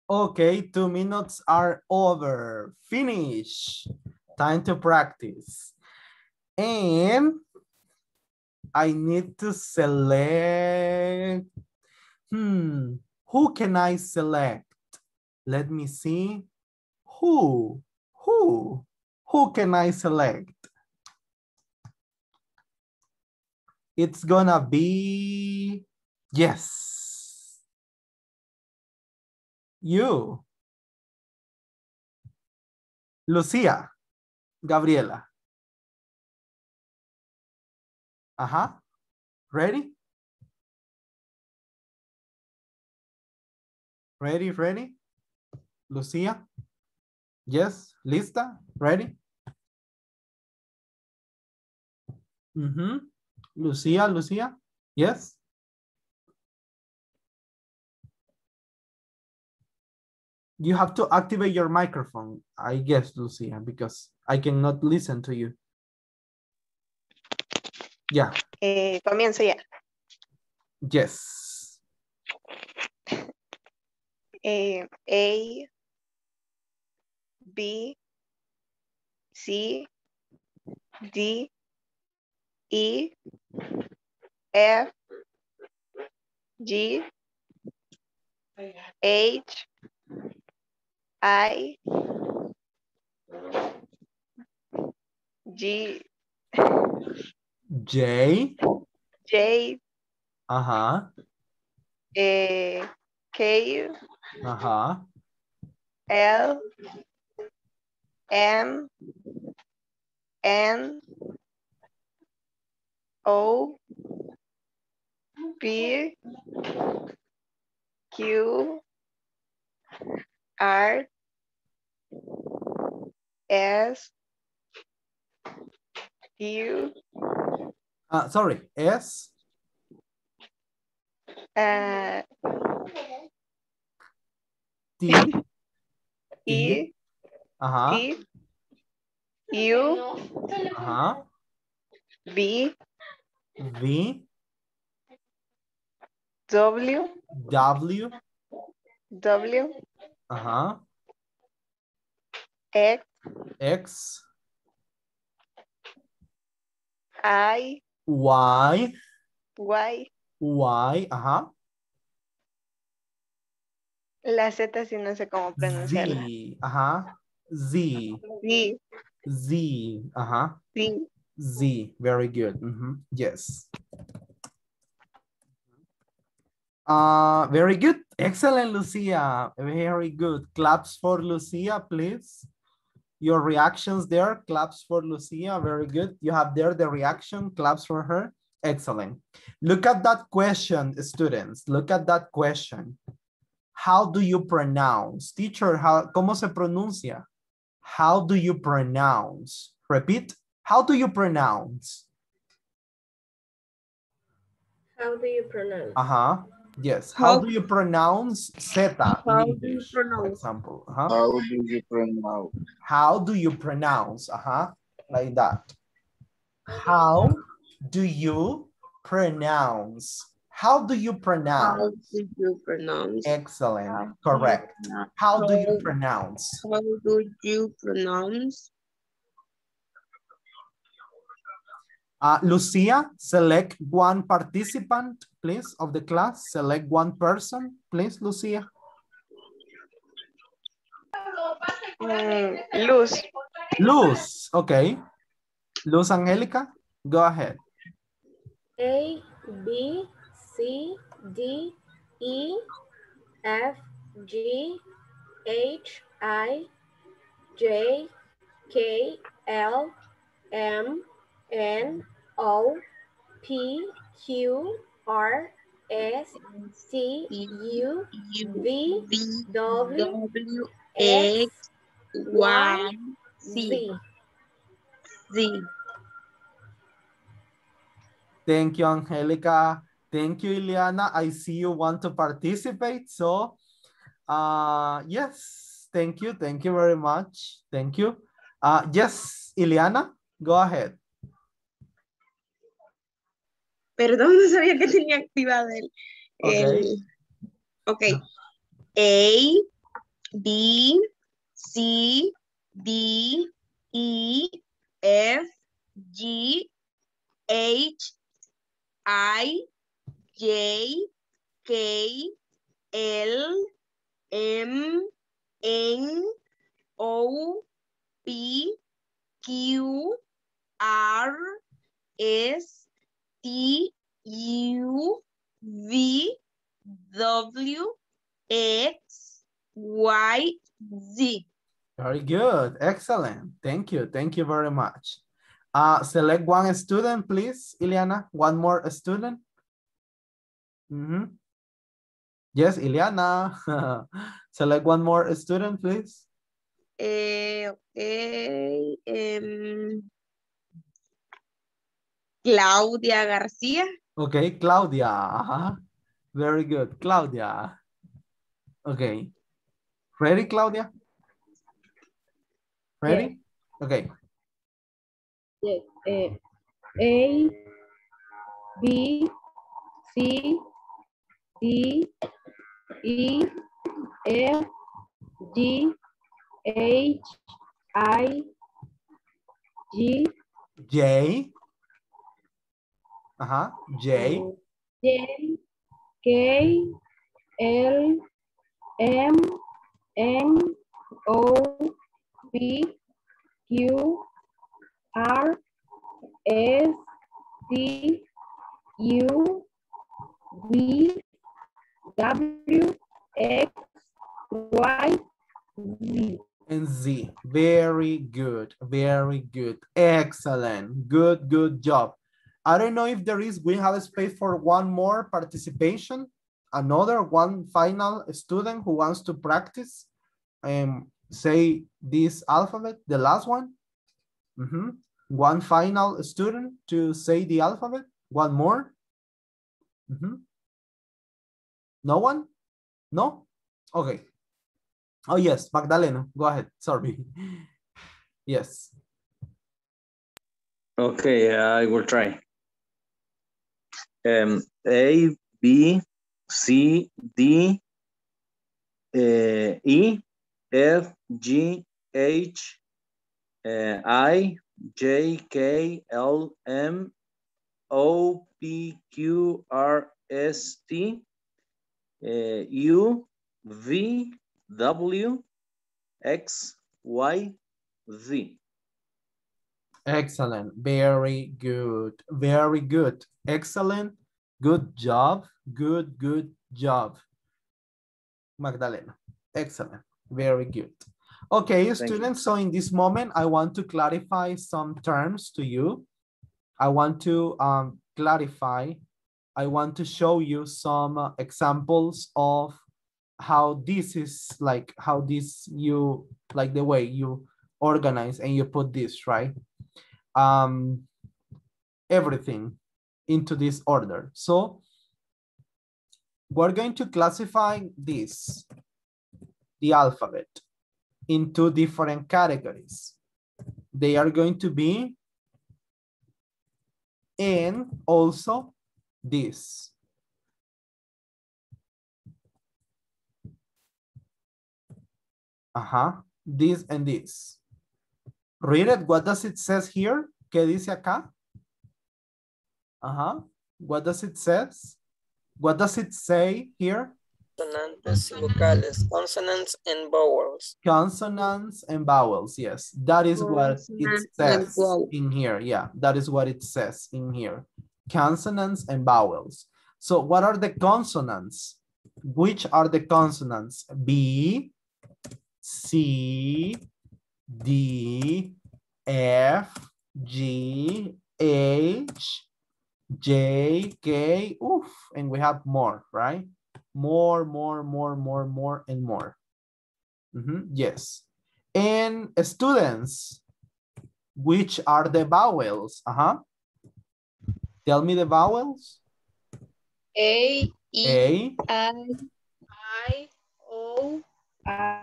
Okay, 2 minutes are over. Finish. Time to practice. And I need to select. Who can I select? Let me see. Who can I select? It's gonna be, yes, you, Lucía Gabriela. Ready? Ready? Lucía? Yes, lista? Ready? Lucía? Yes? You have to activate your microphone, I guess, Lucía, because I cannot listen to you. Yeah. Comienzo ya. Yes. A, B, C, D, E, F, G, H, I, G, J, K, L, M, N, O, P, Q, R, S, U. Sorry, S. T. E. E. U. B. V. W. W. W. X. X. I. Y. Y. Y. La Z sí no sé cómo pronunciarla. Z. Z. Z. Z. Z. Z. Very good. Yes. Very good. Excellent, Lucía. Very good. Claps for Lucía, please. Your reactions there, claps for Lucía, very good. You have there the reaction, claps for her, excellent. Look at that question, students, look at that question. How do you pronounce? Teacher, ¿cómo se pronuncia? How do you pronounce? Repeat, how do you pronounce? How do you pronounce? Yes. How do you pronounce Zeta? How do you pronounce? Example. How do you pronounce? How do you pronounce? Like that. How do you pronounce? How do you pronounce? How do you pronounce? Excellent. Correct. How do you pronounce? How do you pronounce? Lucía, select one participant, please, of the class. Select one person, please, Lucía. Luz. Luz, okay. Luz Angélica, go ahead. A, B, C, D, E, F, G, H, I, J, K, L, M, N, O, P, Q, R, S, T, U, V, W, X, Y, Z. Z. Thank you, Angélica. Thank you, Ileana. I see you want to participate. So, yes, thank you. Thank you very much. Thank you. Yes, Ileana, go ahead. Perdón, no sabía que tenía activado el... Ok. A, B, C, D, E, F, G, H, I, J, K, L, M, N, O, P, Q, R, S, T, U, V, W, X, Y, Z. Very good. Excellent. Thank you. Thank you very much. Select one student, please, Ileana. One more student. Yes, Ileana. Select one more student, please. Okay. Claudia Garcia. Okay, Claudia. Very good, Claudia. Okay. Ready, Claudia? Ready? Yeah. Okay. Yeah. A, B, C, D, E, F, G, H, I, G, J, J, J, K, L, M, N, O, P, Q, R, S, T, U, V, W, X, Y, Z. And Z. Very good. Very good. Excellent. Good, good job. I don't know if there is, we have a space for one more participation. Another one final student who wants to practice and say this alphabet, the last one. One final student to say the alphabet. One more. No one? No? Okay. Oh, yes, Magdaleno, go ahead, sorry. Yes. Okay, I will try. A, B, C, D, E, F, G, H, I, J, K, L, M, O, P, Q, R, S, T, U, V, W, X, Y, Z. Excellent. Very good. Very good. Excellent. Good job. Good, good job. Magdalena. Excellent. Very good. Okay, students. So in this moment, I want to clarify some terms to you. I want to clarify. I want to show you some examples of how this is, like how this, you like the way you organize and you put this, right? Everything into this order. So we're going to classify this, the alphabet, into different categories. They are going to be, and also this. This and this. Read it. What does it says here? ¿Qué dice acá? What does it says? What does it say here? Consonantes y vocales. Consonants and vowels. Consonants and vowels. Yes, that is what it says in here. Yeah, that is what it says in here. Consonants and vowels. So what are the consonants? Which are the consonants? B, C, D, F, G, H, J, K, and we have more, right? More. Yes. And students, which are the vowels? Tell me the vowels. A, E, I, O, A,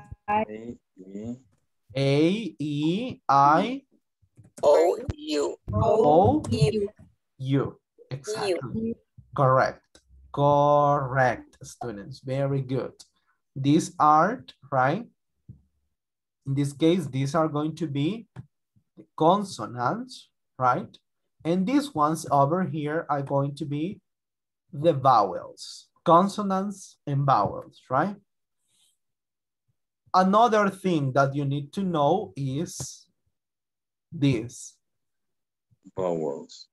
E, I, O, U. O, U. Exactly. Correct. Correct, students. Very good. These are, right? In this case, these are going to be consonants, right? And these ones over here are going to be the vowels, consonants and vowels, right? Another thing that you need to know is this. Vowels.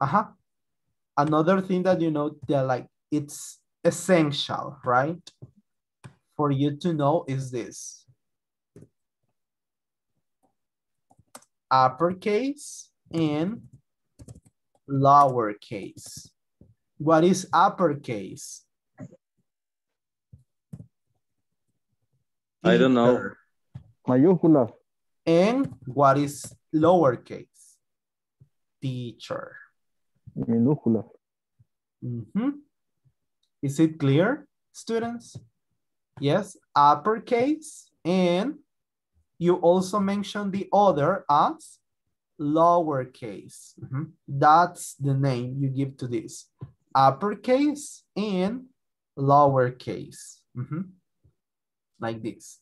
Uh-huh. Another thing that you know, like it's essential, right? For you to know is this. Uppercase and lowercase. What is uppercase? I don't know. Mayúscula. And what is lowercase? Teacher. Minúscula. Mm-hmm. Is it clear, students? Yes, uppercase, and you also mentioned the other as lowercase. Mm-hmm. That's the name you give to this. Uppercase and lowercase. Mm-hmm. Like this.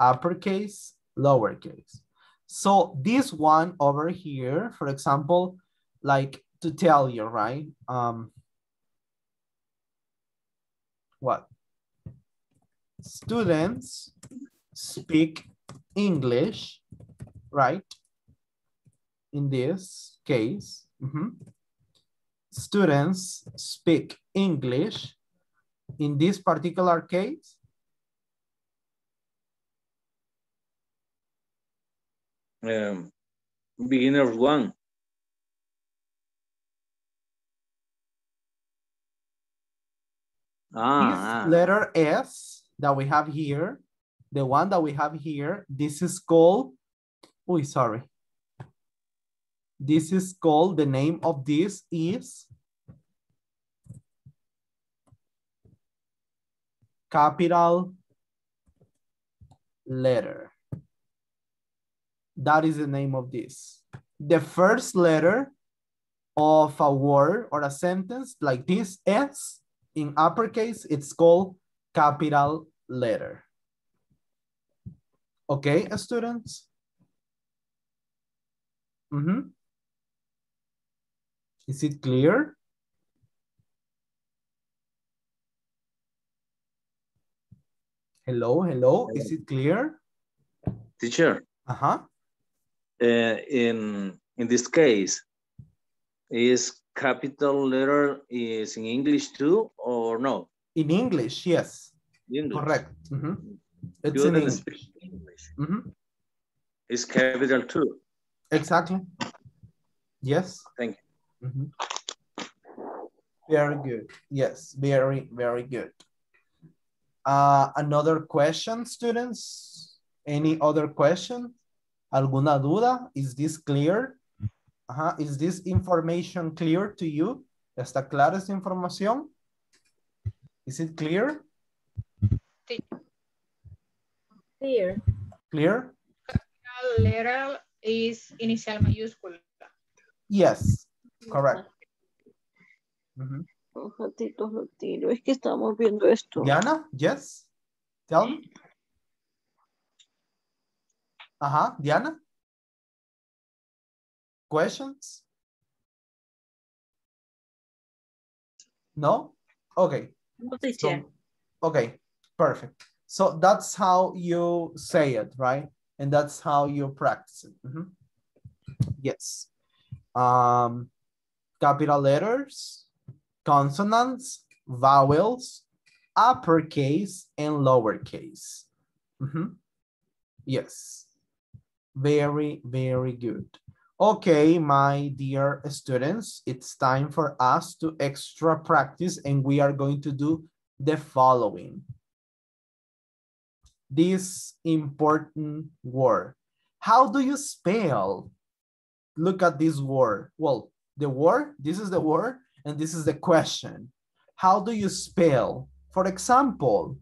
Uppercase, lowercase. So this one over here, for example, like to tell you, right? What? Students speak English, right? In this case, mm-hmm. Students speak English. In this particular case, beginner one. This letter S that we have here, the one that we have here, this is called, oh, sorry. This is called, the name of this is capital letter. That is the name of this. The first letter of a word or a sentence like this, S, in uppercase, it's called capital letter. Okay, students? Mm-hmm. Is it clear? Hello, hello, is it clear? Teacher. Uh-huh. In this case, is capital letter is in English too or no? In English, yes. English. Correct. Mm-hmm. It's in English. Mm-hmm. It's capital too. Exactly. Yes. Thank you. Mm-hmm. Very good. Yes, very, very good. Another question, students? Any other question? ¿Alguna duda? Is this clear? Uh-huh. Is this information clear to you? ¿Está clara esta información? Is it clear? Sí. Clear. Clear? Capital letter is initial mayúscula. Yes, correct. Un ratito. Es que estamos viendo esto. Diana, yes? Tell me. Ajá, Diana. Questions? No? Okay. So, okay, perfect. So that's how you say it, right? And that's how you practice it. Mm-hmm. Yes. Capital letters, consonants, vowels, uppercase, and lowercase. Mm-hmm. Yes. Very, very good. Okay, my dear students, it's time for us to extra practice, and we are going to do the following. This important word. How do you spell? Look at this word. Well, the word, this is the word, and this is the question. How do you spell? For example,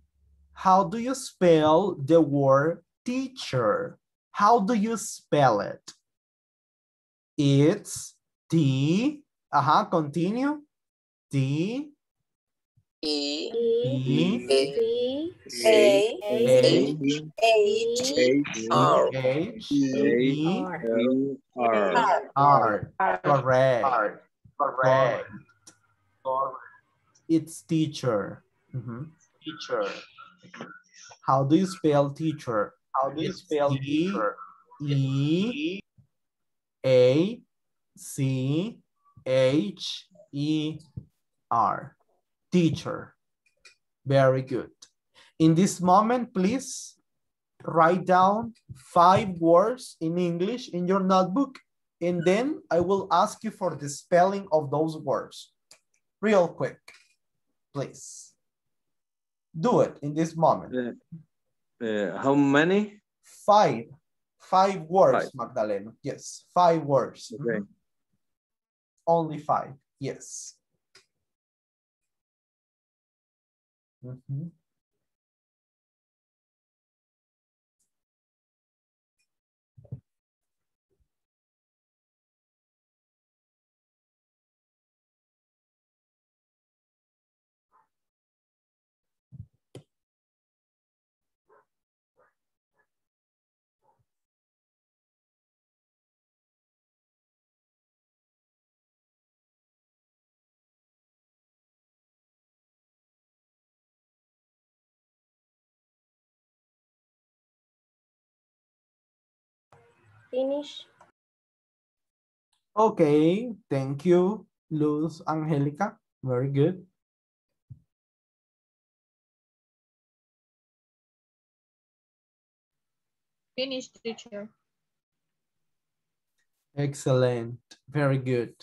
how do you spell the word teacher? How do you spell it? It's T, continue. T, Correct. It's teacher. Teacher. How do you spell teacher? How do you spell teacher? E-A-C-H-E-R. Teacher. Very good. In this moment, please write down 5 words in English in your notebook, and then I will ask you for the spelling of those words. Real quick, please. Do it in this moment. How many? 5. 5 words, Magdaleno. Yes, 5 words. Okay. Mm-hmm. Only 5, yes. Mm-hmm. Finish. Okay, thank you, Luz Angélica. Very good. Finish, teacher. Excellent. Very good.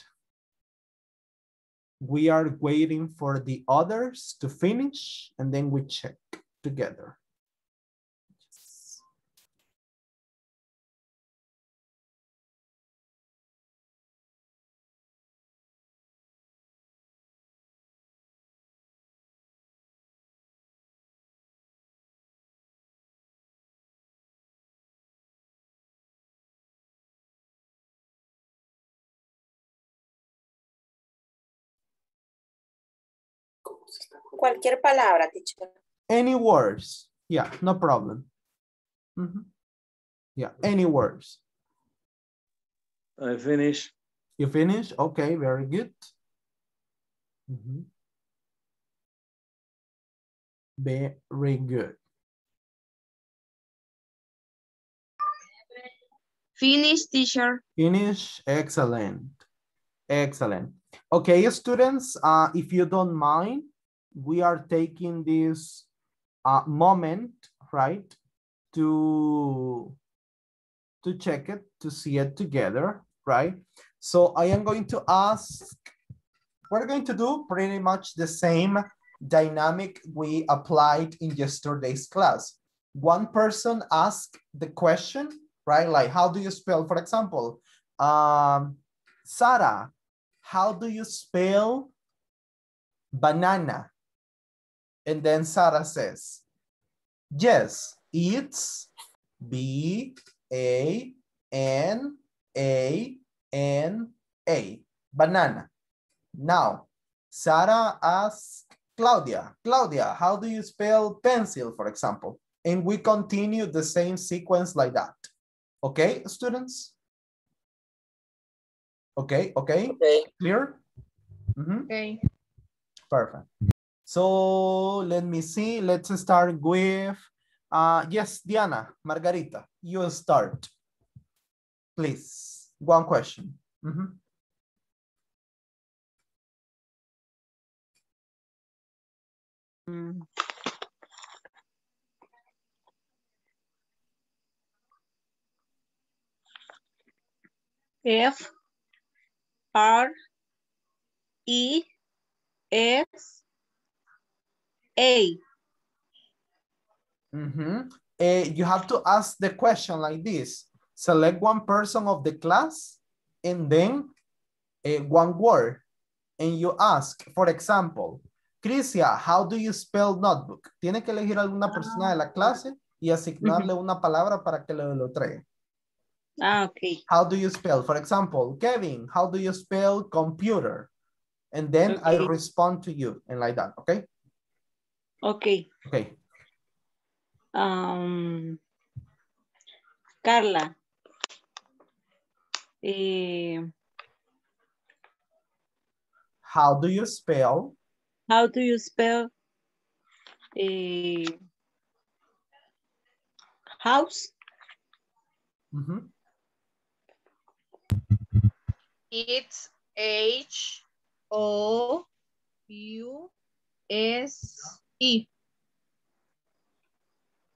We are waiting for the others to finish and then we check together. Cualquier palabra, teacher. Any words. Yeah, no problem. Mm-hmm. Yeah, any words. I finish. You finish? Okay, very good. Mm-hmm. Very good. Finish, teacher. Finish. Excellent. Excellent. Okay, students, if you don't mind, we are taking this moment, right, to check it, to see it together, right? So I am going to ask, we're going to do pretty much the same dynamic we applied in yesterday's class. One person asked the question, right? Like, how do you spell, for example, Sarah, how do you spell banana? And then Sarah says, yes, it's B-A-N-A-N-A, banana. Now, Sarah asks Claudia, Claudia, how do you spell pencil, for example? And we continue the same sequence like that. Okay, students? Okay, okay, okay. Clear? Mm-hmm. Okay. Perfect. So let me see. Let's start with, yes, Diana, Margarita, you start. Please, one question. Mm-hmm. F, R, E, S, A. Mm-hmm. You have to ask the question like this. Select one person of the class and then one word. And you ask, for example, Crisia, how do you spell notebook? Tiene que elegir alguna persona de la clase y asignarle una palabra para que lo traiga. Ah, okay. How do you spell? For example, Kevin, how do you spell computer? And then I respond to you and like that, okay? Okay. Okay. Carla. How do you spell? How do you spell house? Mm-hmm. It's H-O-U-S-E.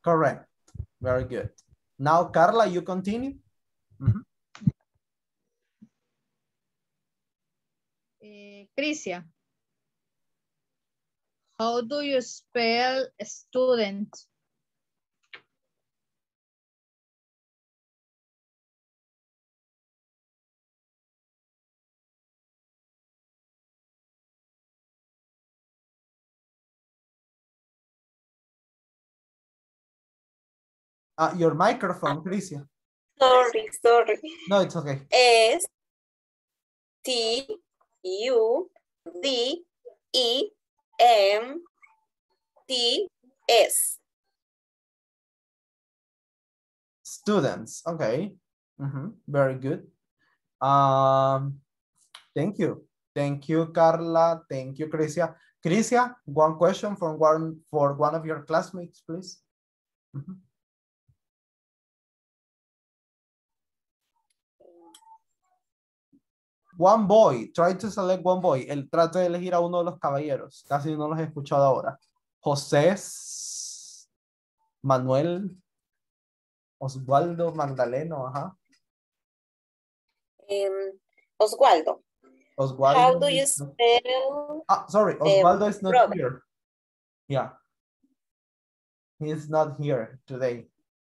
Correct. Very good. Now, Carla, you continue. Mm-hmm. Crisia, how do you spell student? Your microphone, Crisia. Sorry. No, it's okay. S T U D E M T S. Students. Okay. Mm-hmm. Very good. Thank you. Thank you, Carla. Thank you, Crisia. Crisia, one question from one of your classmates, please. Mm-hmm. One boy, try to select one boy. El trato de elegir a uno de los caballeros. Casi no los he escuchado ahora. José, Manuel, Oswaldo, Magdaleno, ajá. Oswaldo. Oswaldo. How do you spell? Ah, sorry, Oswaldo is not Robert. Here. Yeah. He is not here today.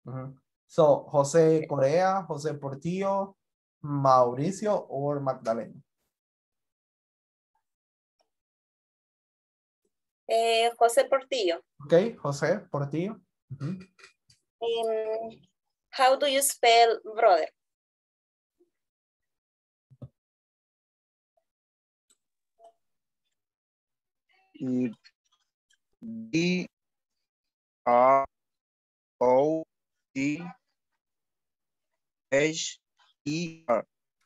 Uh-huh. So, Jose Corea, Jose Portillo, Mauricio or Magdaleno? Jose Portillo. Okay, Jose Portillo. Mm-hmm. How do you spell brother? D R O D H.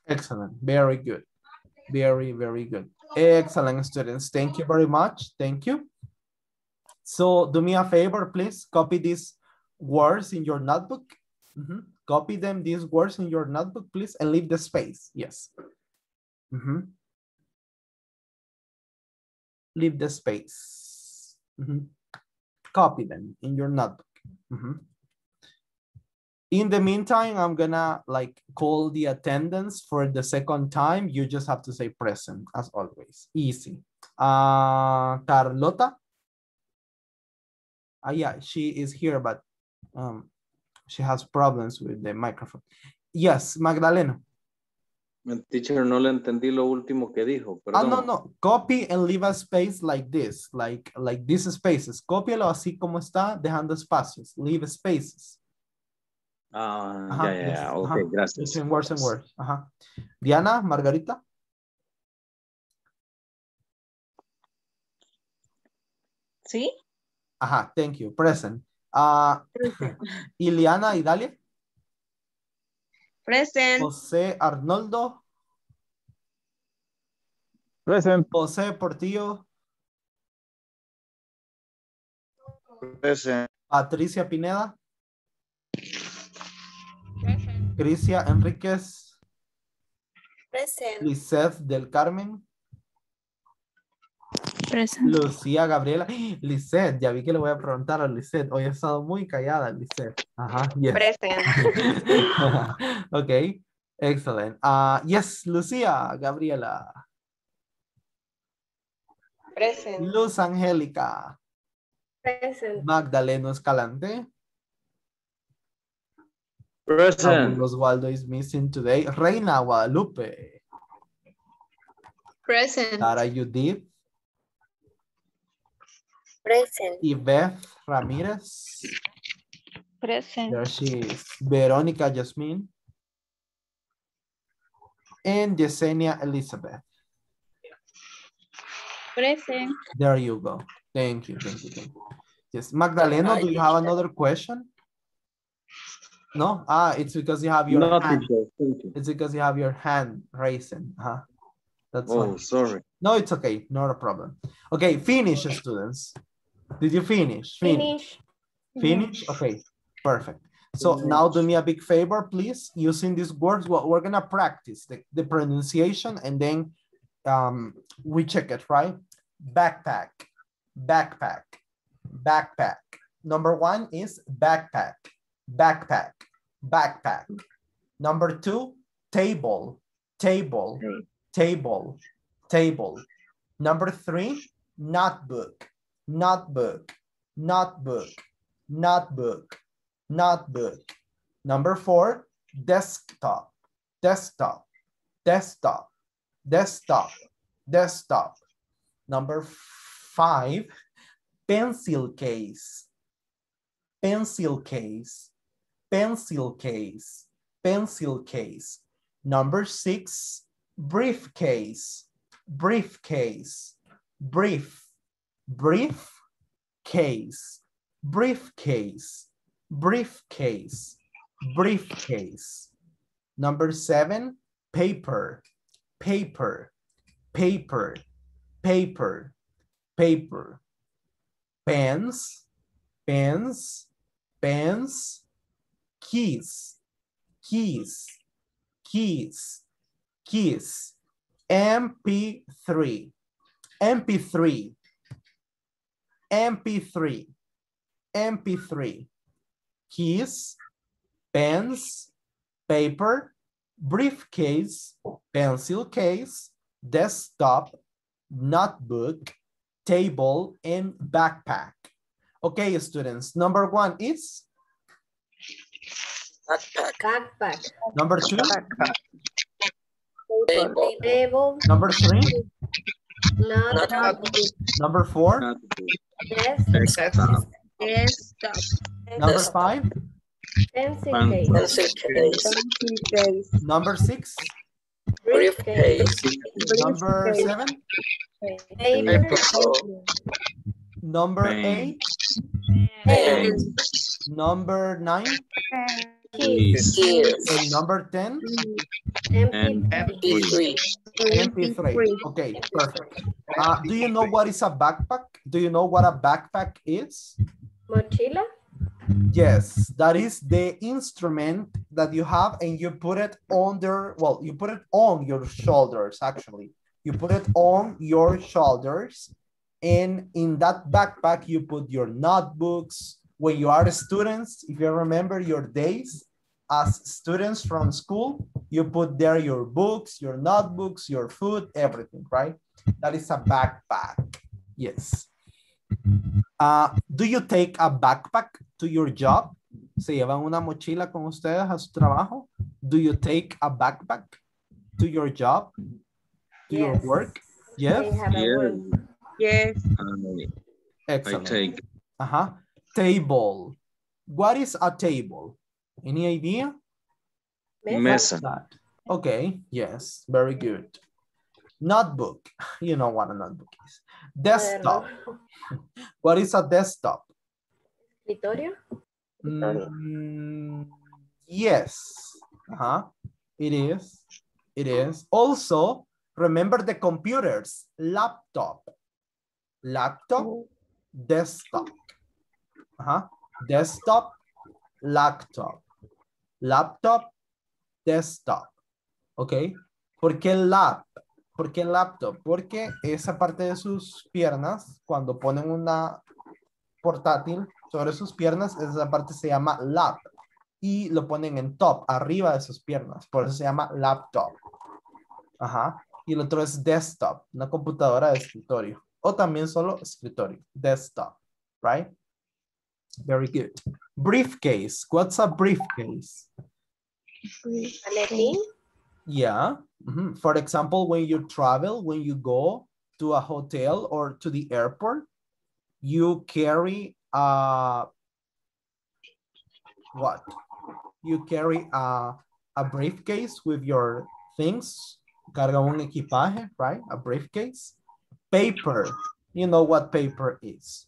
Excellent. Very good. Very, very good. Excellent, students. Thank you very much. Thank you. So do me a favor, please. Copy these words in your notebook. Mm-hmm. Copy them, these words in your notebook, please, and leave the space. Yes. Mm-hmm. Leave the space. Mm-hmm. Copy them in your notebook. Mm-hmm. In the meantime, I'm gonna like call the attendance for the second time. You just have to say present as always. Easy. Carlota. Yeah, she is here, but she has problems with the microphone. Yes, Magdaleno. Teacher, no le entendí lo último que dijo. Perdón. Ah, no, no. Copy and leave a space like this, like these spaces. Cópialo así como está, dejando espacios. Leave spaces. Yeah. Okay, gracias. Between words and words. Uh-huh. Diana, Margarita. Sí. Ajá, thank you. Present. Ileana, Idalia. Present. José Arnoldo. Present. José Portillo. Present. Patricia Pineda. Crisia Enríquez. Present. Lisette del Carmen. Present. Lucía Gabriela. Lisette, ya vi que le voy a preguntar a Lisette. Hoy he estado muy callada, Lisette. Ajá. Yes. Present. Ok. Excellent. Yes, Lucía Gabriela. Present. Luz Angélica. Present. Magdaleno Escalante. Present. Oswaldo is missing today. Reina Guadalupe. Present. Sara Judith. Present. Yvette Ramirez. Present. There she is. Veronica Jasmine. And Yesenia Elizabeth. Present. There you go. Thank you. Thank you. Thank you. Yes. Magdaleno, do you have another question? No? Ah, it's because you have your hand. It's because you have your hand raising. Huh? That's why. Sorry. No, it's okay. Not a problem. Okay, finish, students. Did you finish? Finish. Finish? Okay, perfect. So now do me a big favor, please. Using these words, we're going to practice the pronunciation and then we check it, right? Backpack, backpack, backpack. Number one is backpack, backpack, backpack. Number two, table, table, table, table. Number three, notebook, notebook, notebook, notebook. Notebook. Number four, desktop, desktop, desktop, desktop, desktop. Number five, pencil case, pencil case, pencil case, pencil case. Number six, briefcase, briefcase, brief, briefcase, briefcase. Briefcase, briefcase. Number seven, paper, paper, paper, paper, paper. Pens, pens, pens. Keys, keys, keys, keys. MP3, MP3, MP3, MP3. Keys, pens, paper, briefcase, pencil case, desktop, notebook, table, and backpack. Okay, students. Number one is? Backpack. Backpack. Number two? Backpack. Table. Table. Number three? Notebook. Number four? Notebook. Yes. Desktop. Desktop. Number five? Pencil case. Pencil case. Number six? Briefcase. Number seven? Paper. Number eight? Number nine? Keys. And number 10? MP3. MP3. Okay, perfect. Do you know what is a backpack? Do you know what a backpack is? Mochila? Yes, that is the instrument that you have and you put it under, well, you put it on your shoulders, actually. You put it on your shoulders and in that backpack, you put your notebooks. When you are students, if you remember your days as students from school, you put there your books, your notebooks, your food, everything, right? That is a backpack, yes. Do you take a backpack to your job? ¿Se llevan una mochila con ustedes a su trabajo? Do you take a backpack to your job? To your work? Yes? Yes. Excellent. I take. Uh-huh. Table. What is a table? Any idea? Mesa. Okay, yes, very good. Notebook. You know what a notebook is. Desktop. What is a desktop? Escritorio? Yes. It is. It is. Also, remember the computers. Laptop. Laptop. Desktop. Desktop. Laptop. Laptop. Desktop. Okay. ¿Por qué lap? ¿Por qué laptop? Porque esa parte de sus piernas, cuando ponen una portátil sobre sus piernas, esa parte se llama lap. Y lo ponen en top, arriba de sus piernas. Por eso se llama laptop. Ajá. Y el otro es desktop, una computadora de escritorio. O también solo escritorio, desktop. Right? Very good. Briefcase. What's a briefcase? Maletín. Yeah. Mm-hmm. For example, when you travel, when you go to a hotel or to the airport, you carry what? You carry a briefcase with your things, carga un equipaje, right? A briefcase. Paper. You know what paper is.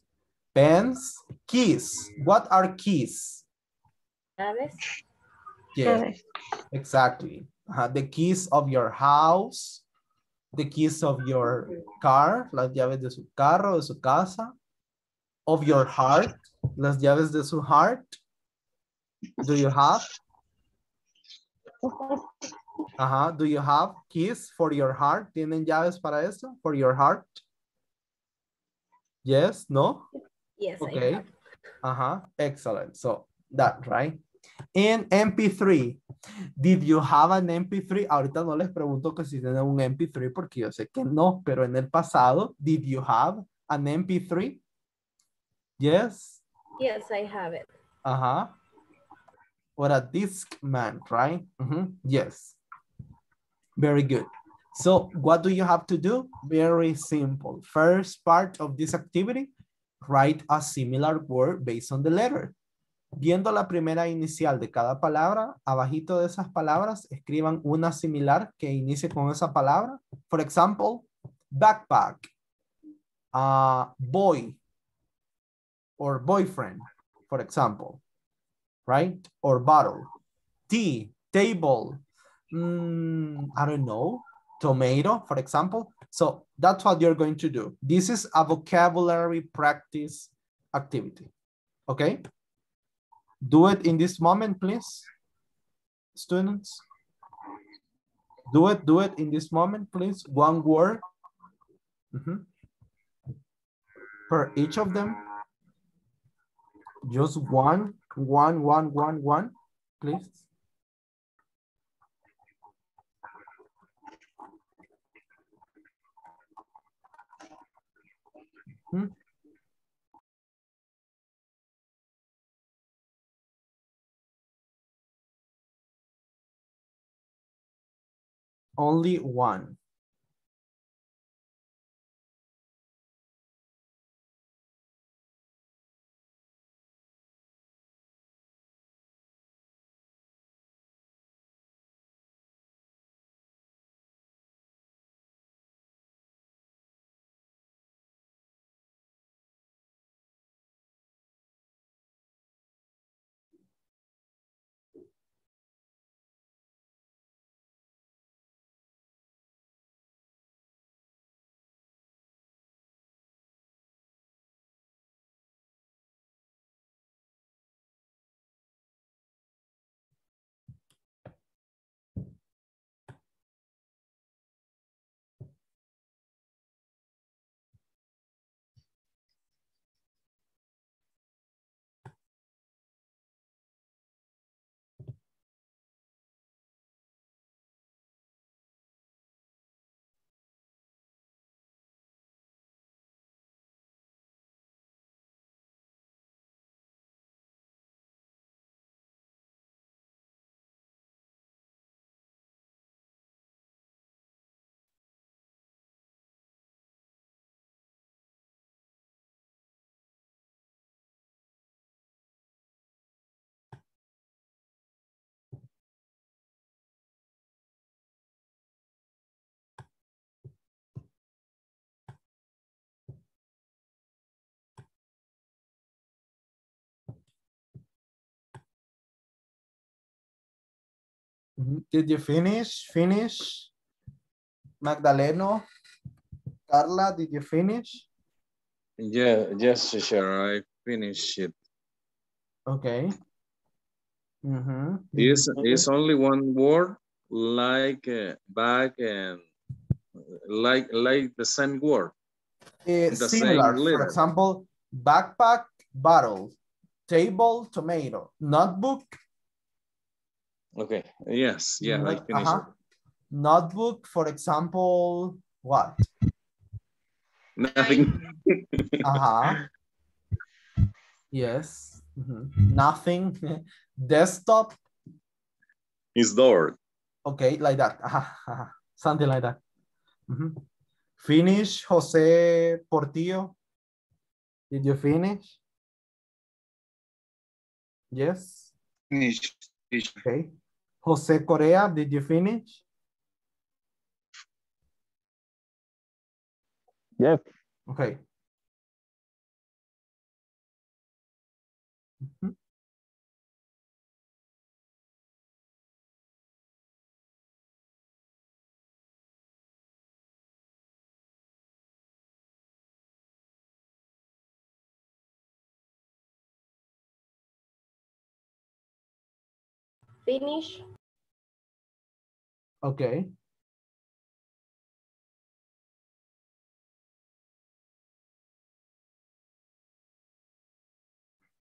Pens. Keys. What are keys? Llaves. Yeah, exactly. The keys of your house. The keys of your car. Las llaves de su carro, de su casa. Of your heart. Las llaves de su heart. Do you have? Do you have keys for your heart? ¿Tienen llaves para eso? For your heart? Yes, no? Yes, okay. Excellent. So that, right? And MP3. Did you have an MP3? Ahorita no les pregunto que si tienen un MP3 porque yo sé que no, pero en el pasado, did you have an MP3? Yes? Yes, I have it. Or a Discman, right? Yes. Very good. So what do you have to do? Very simple. First part of this activity, write a similar word based on the letter. Viendo la primera inicial de cada palabra, abajito de esas palabras, escriban una similar que inicie con esa palabra. For example, backpack, boy, or boyfriend, for example. Right? Or bottle. Tea, table. I don't know. Tomato, for example. So that's what you're going to do. This is a vocabulary practice activity. Okay? Do it in this moment, please. Students. Do it in this moment, please. One word per each of them. Just one, please. Only one. Did you finish? Magdaleno, Carla, did you finish? Yeah, yes, sure, I finished it. Okay. It's only one word, like back and like the same word. The similar, same for example, backpack, bottle, table, tomato, notebook. Okay, yes, yeah, like finish it. Notebook, for example, what? Nothing. Yes, nothing. Desktop. Is door. Okay, like that. Something like that. Finish, Jose Portillo. Did you finish? Yes. Finish. Okay. Jose Corea, did you finish? Yes. Okay. Mm-hmm. Finish. Okay.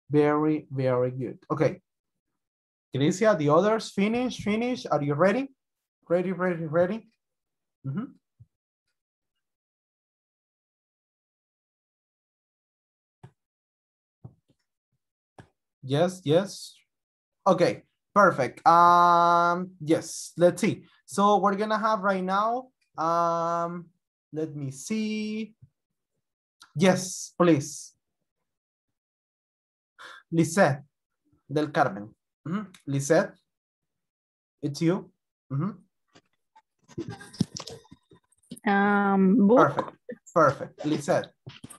Very, very good. Okay. Crisia, the others, finish, finish. Are you ready? Ready, ready, ready? Mm-hmm. Yes, yes. Okay. Perfect. Yes, let's see. So we're gonna have right now, let me see. Yes, please. Lisette del Carmen. Mm-hmm. Lisette, it's you. Mm-hmm. Perfect, perfect. Lisette,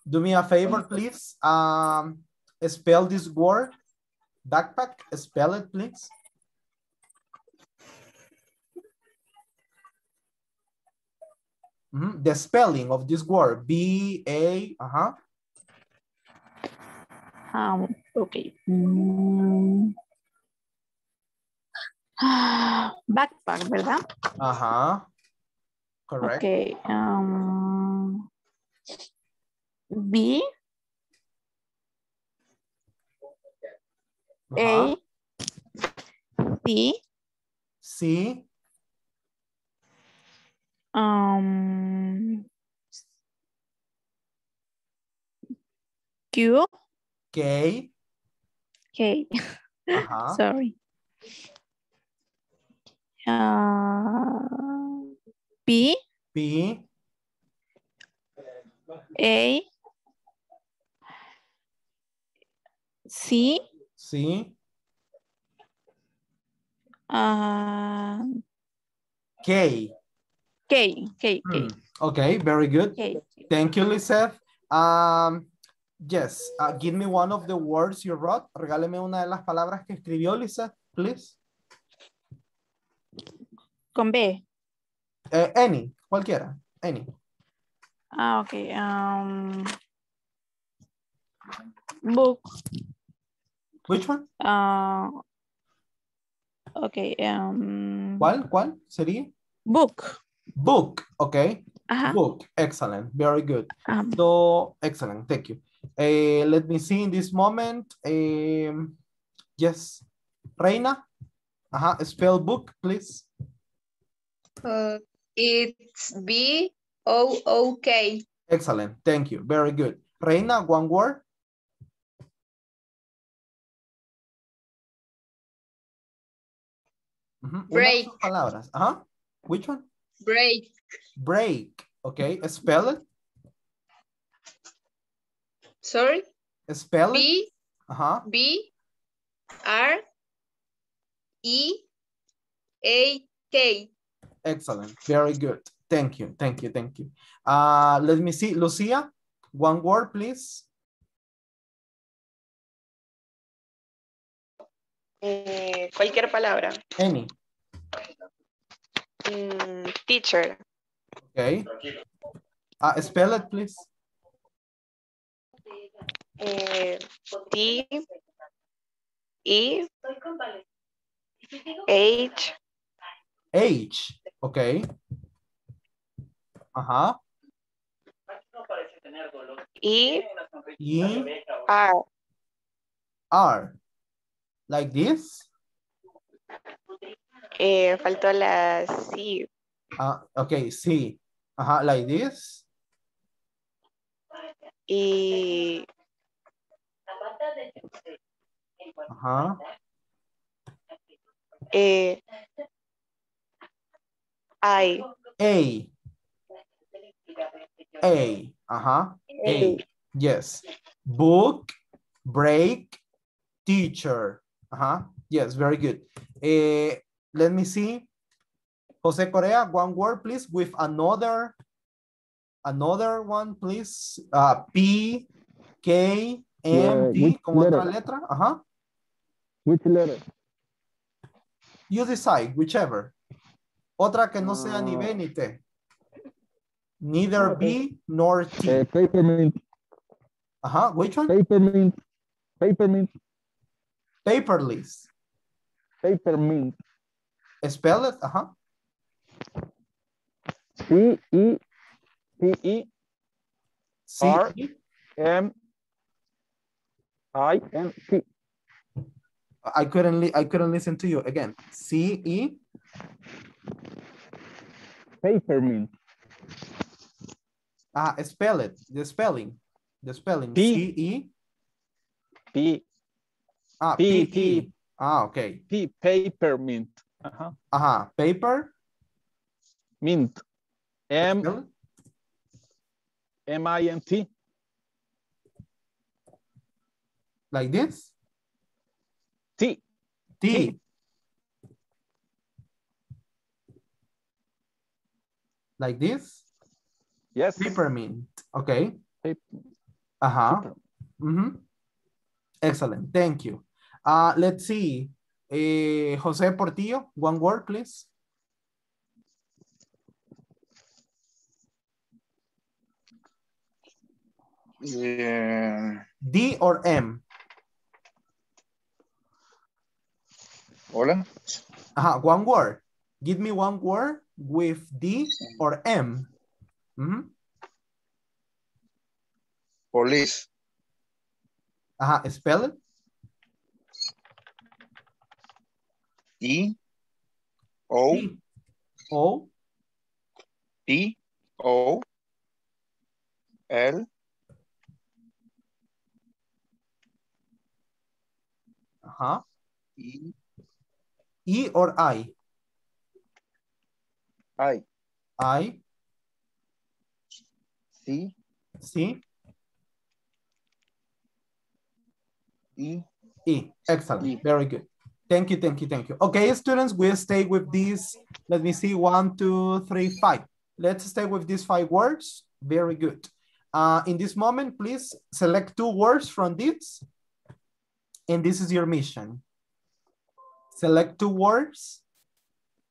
do me a favor, please. Spell this word, backpack, spell it, please. Mm-hmm. The spelling of this word, B-A, okay. Backpack, ¿verdad? Ajá. Correct. Okay. B. A. B. C. Q. K. K. Uh-huh. Sorry. P. P. A. C. C. K. K, K, K. Okay, very good. K. Thank you, Lisette. Yes, give me one of the words you wrote. Regáleme una de las palabras que escribió, Lisette, please. Con B. Any, cualquiera, any. Ah, okay. Book. Which one? Okay. ¿Cuál, cuál sería? Book. Book, okay. Uh-huh. Book, excellent, very good. So, excellent, thank you. Let me see in this moment. Yes, Reina, spell book, please. It's B-O-O-K. Excellent, thank you, very good. Reina, one word. Mm-hmm. Break. Palabras. Uh-huh. Which one? Break. Break. Okay. Spell it. Sorry. Spell B, it. B R E A K. Excellent. Very good. Thank you. Thank you. Thank you. Let me see. Lucia, one word, please. Cualquier palabra. Any. Teacher. Okay. Spell it, please. T E H H. Okay. Ajá. E E R R. Like this. Faltó la C. Okay, C. Ajá, like this. Y... Ajá. I. A. A. Ajá. A. Yes. Book, break, teacher. Ajá. Yes, very good. Let me see. Jose Correa, one word, please, with another Another one, please. P, K, M, D. Con letter? Otra letra. Ajá. Which letter? You decide, whichever. Otra que no sea ni B ni T. Neither B nor T. Peppermint. Ajá, which one? Peppermint. Peppermint. Paperless. Peppermint. Spell it, ajá. C-E-P-E-R-M-I-N-T. I couldn't listen to you again. C-E. Peppermint. Ah, spell it. The spelling. The spelling. P-E. P. Ah, P-E. Ah, okay. P, peppermint. Uh-huh. Uh-huh. Paper. Mint. M-I-N-T. Like this? T. T. Like this? Yes. Peppermint. Okay. Uh-huh. Mm-hmm. Excellent. Thank you. Let's see. Jose Portillo, one word, please. Yeah. D or M? Hola. Uh-huh. One word. Give me one word with D or M. Mm-hmm. Police. Uh-huh. Spell it. E. O. P. O. P. O. L. Uh-huh. E. E or I? I. I. C. C. E. E. Excellent. E. Very good. Thank you, thank you, thank you. Okay, students, we'll stay with these. Let me see, 1, 2, 3, 5. Let's stay with these 5 words. Very good. In this moment, please select 2 words from this. And this is your mission. Select 2 words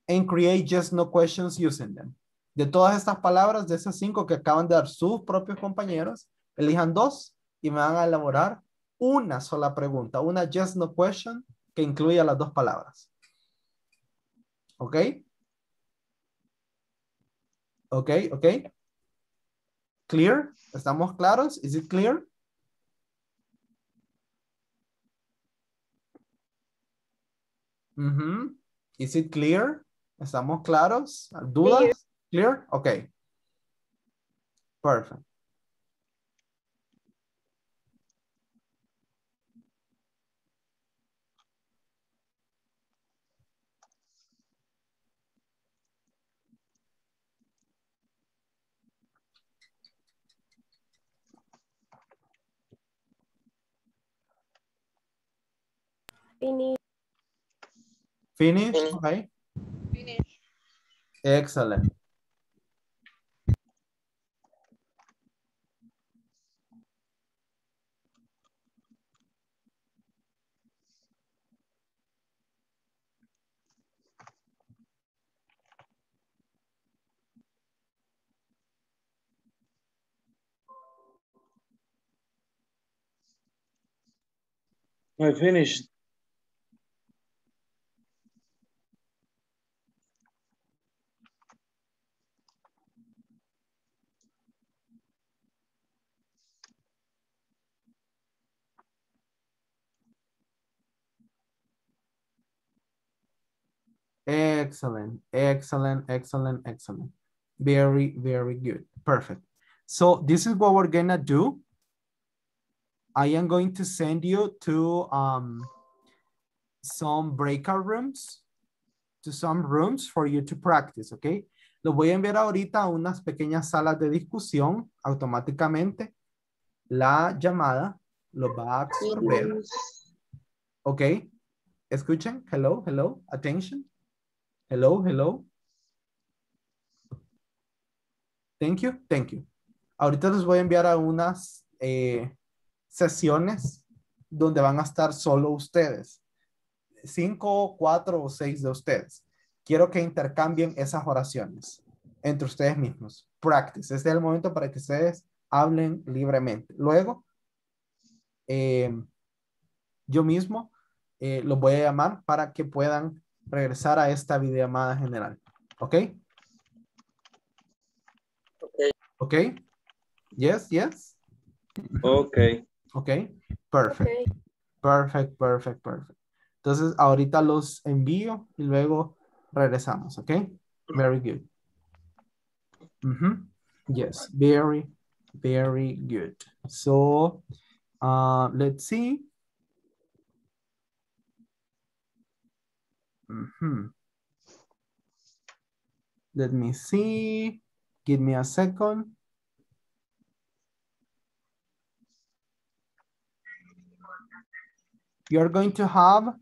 and create yes, no questions using them. De todas estas palabras, de esas 5 que acaban de dar sus propios compañeros, elijan 2 y me van a elaborar una sola pregunta, una yes, no question que incluya las 2 palabras. ¿Ok? ¿Ok? ¿Ok? ¿Clear? ¿Estamos claros? ¿Is it clear? Mm-hmm. Is it clear? ¿Estamos claros? ¿Dudas? Clear? Okay. Perfect. Finish, okay. Finish. Excellent. I finished. Excellent, excellent, excellent, excellent. Very, very good. Perfect. So this is what we're gonna do. I am going to send you to some breakout rooms, to some rooms for you to practice, okay? Los voy a enviar ahorita a unas pequeñas salas de discusión. Automáticamente la llamada los va a absorber. Okay, escuchen, hello, hello, attention. Hello, hello. Thank you, thank you. Ahorita les voy a enviar a unas sesiones donde van a estar solo ustedes. 5, 4 o 6 de ustedes. Quiero que intercambien esas oraciones entre ustedes mismos. Practice. Este es el momento para que ustedes hablen libremente. Luego, yo mismo los voy a llamar para que puedan regresar a esta videollamada general. ¿Ok? ¿Ok? Yes, yes. Ok. Ok. Perfect. Okay. Perfect, perfect, perfect. Entonces, ahorita los envío y luego regresamos. ¿Ok? Very good. Mm-hmm. Yes, very, very good. So, let's see. Mm-hmm. Let me see. Give me a second. You're going to have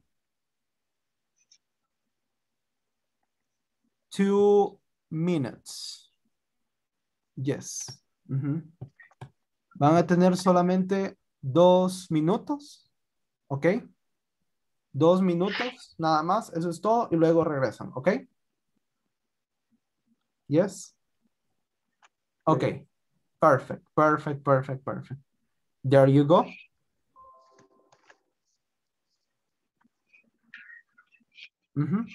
2 minutes. Yes. Mm-hmm. Van a tener solamente 2 minutos. ¿Ok? 2 minutos, nada más. Eso es todo. Y luego regresan. ¿Ok? Yes. Okay, perfect, perfect, perfect, perfect. There you go. Mm-hmm.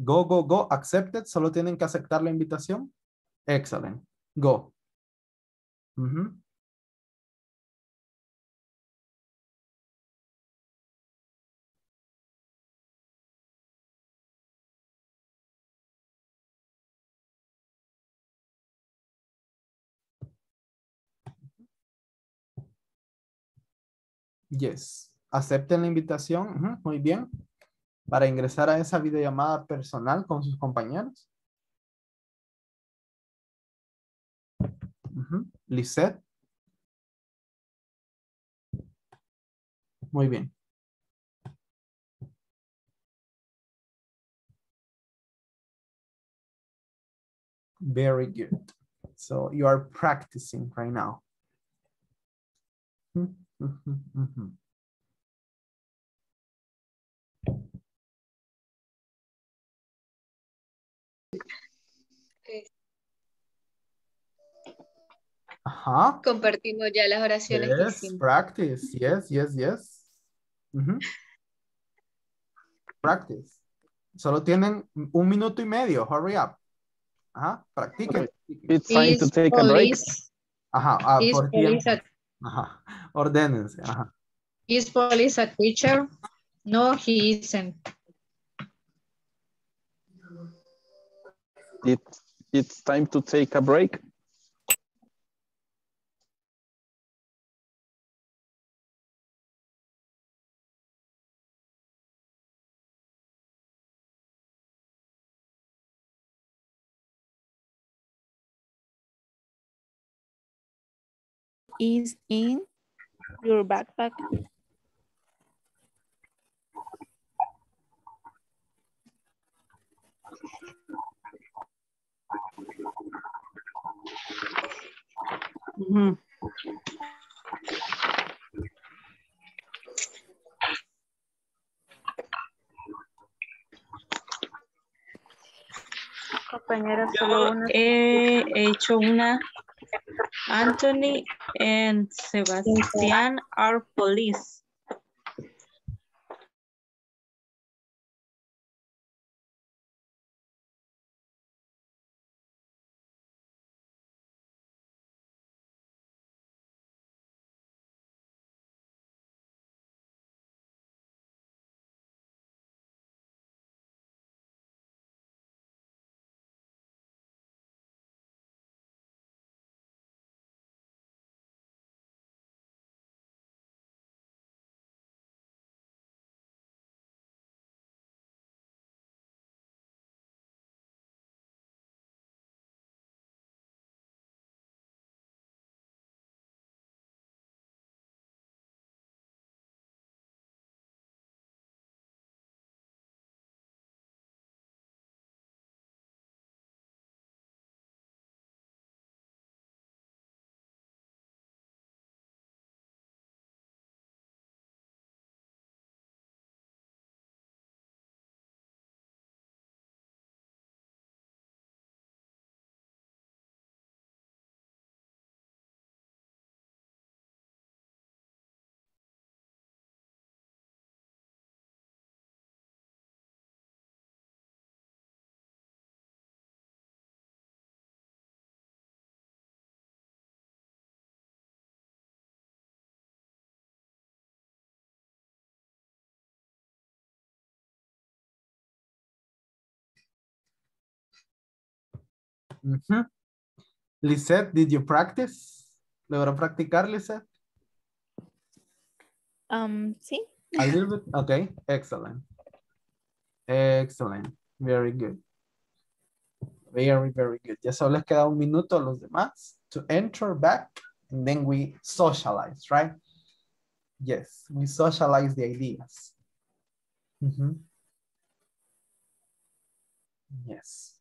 Go, go, go, accepted. Solo tienen que aceptar la invitación. Excellent, go. Mm-hmm. Yes, acepten la invitación, muy bien, para ingresar a esa videollamada personal con sus compañeros. Lisette. Muy bien. Very good. So you are practicing right now. Ajá. Compartimos ya las oraciones. Yes, practice. Yes, yes, yes. Practice. Solo tienen 1 minuto y medio. Hurry up. Ajá. Practiquen. It's time to take a break. Ajá. Ajá. Ordénense. Ajá. Is police a teacher? No, he isn't. It's time to take a break. Is in your backpack. Compañera, solo una. He hecho una. Anthony and Sebastian are police. Mm-hmm. Lisette, did you practice? ¿Logró practicar, Lisette? Sí. A little bit? Okay, excellent. Excellent. Very good. Very, very good. Ya solo les queda un minuto a los demás to enter back and then we socialize, right? Yes, we socialize the ideas. Mm-hmm. Yes.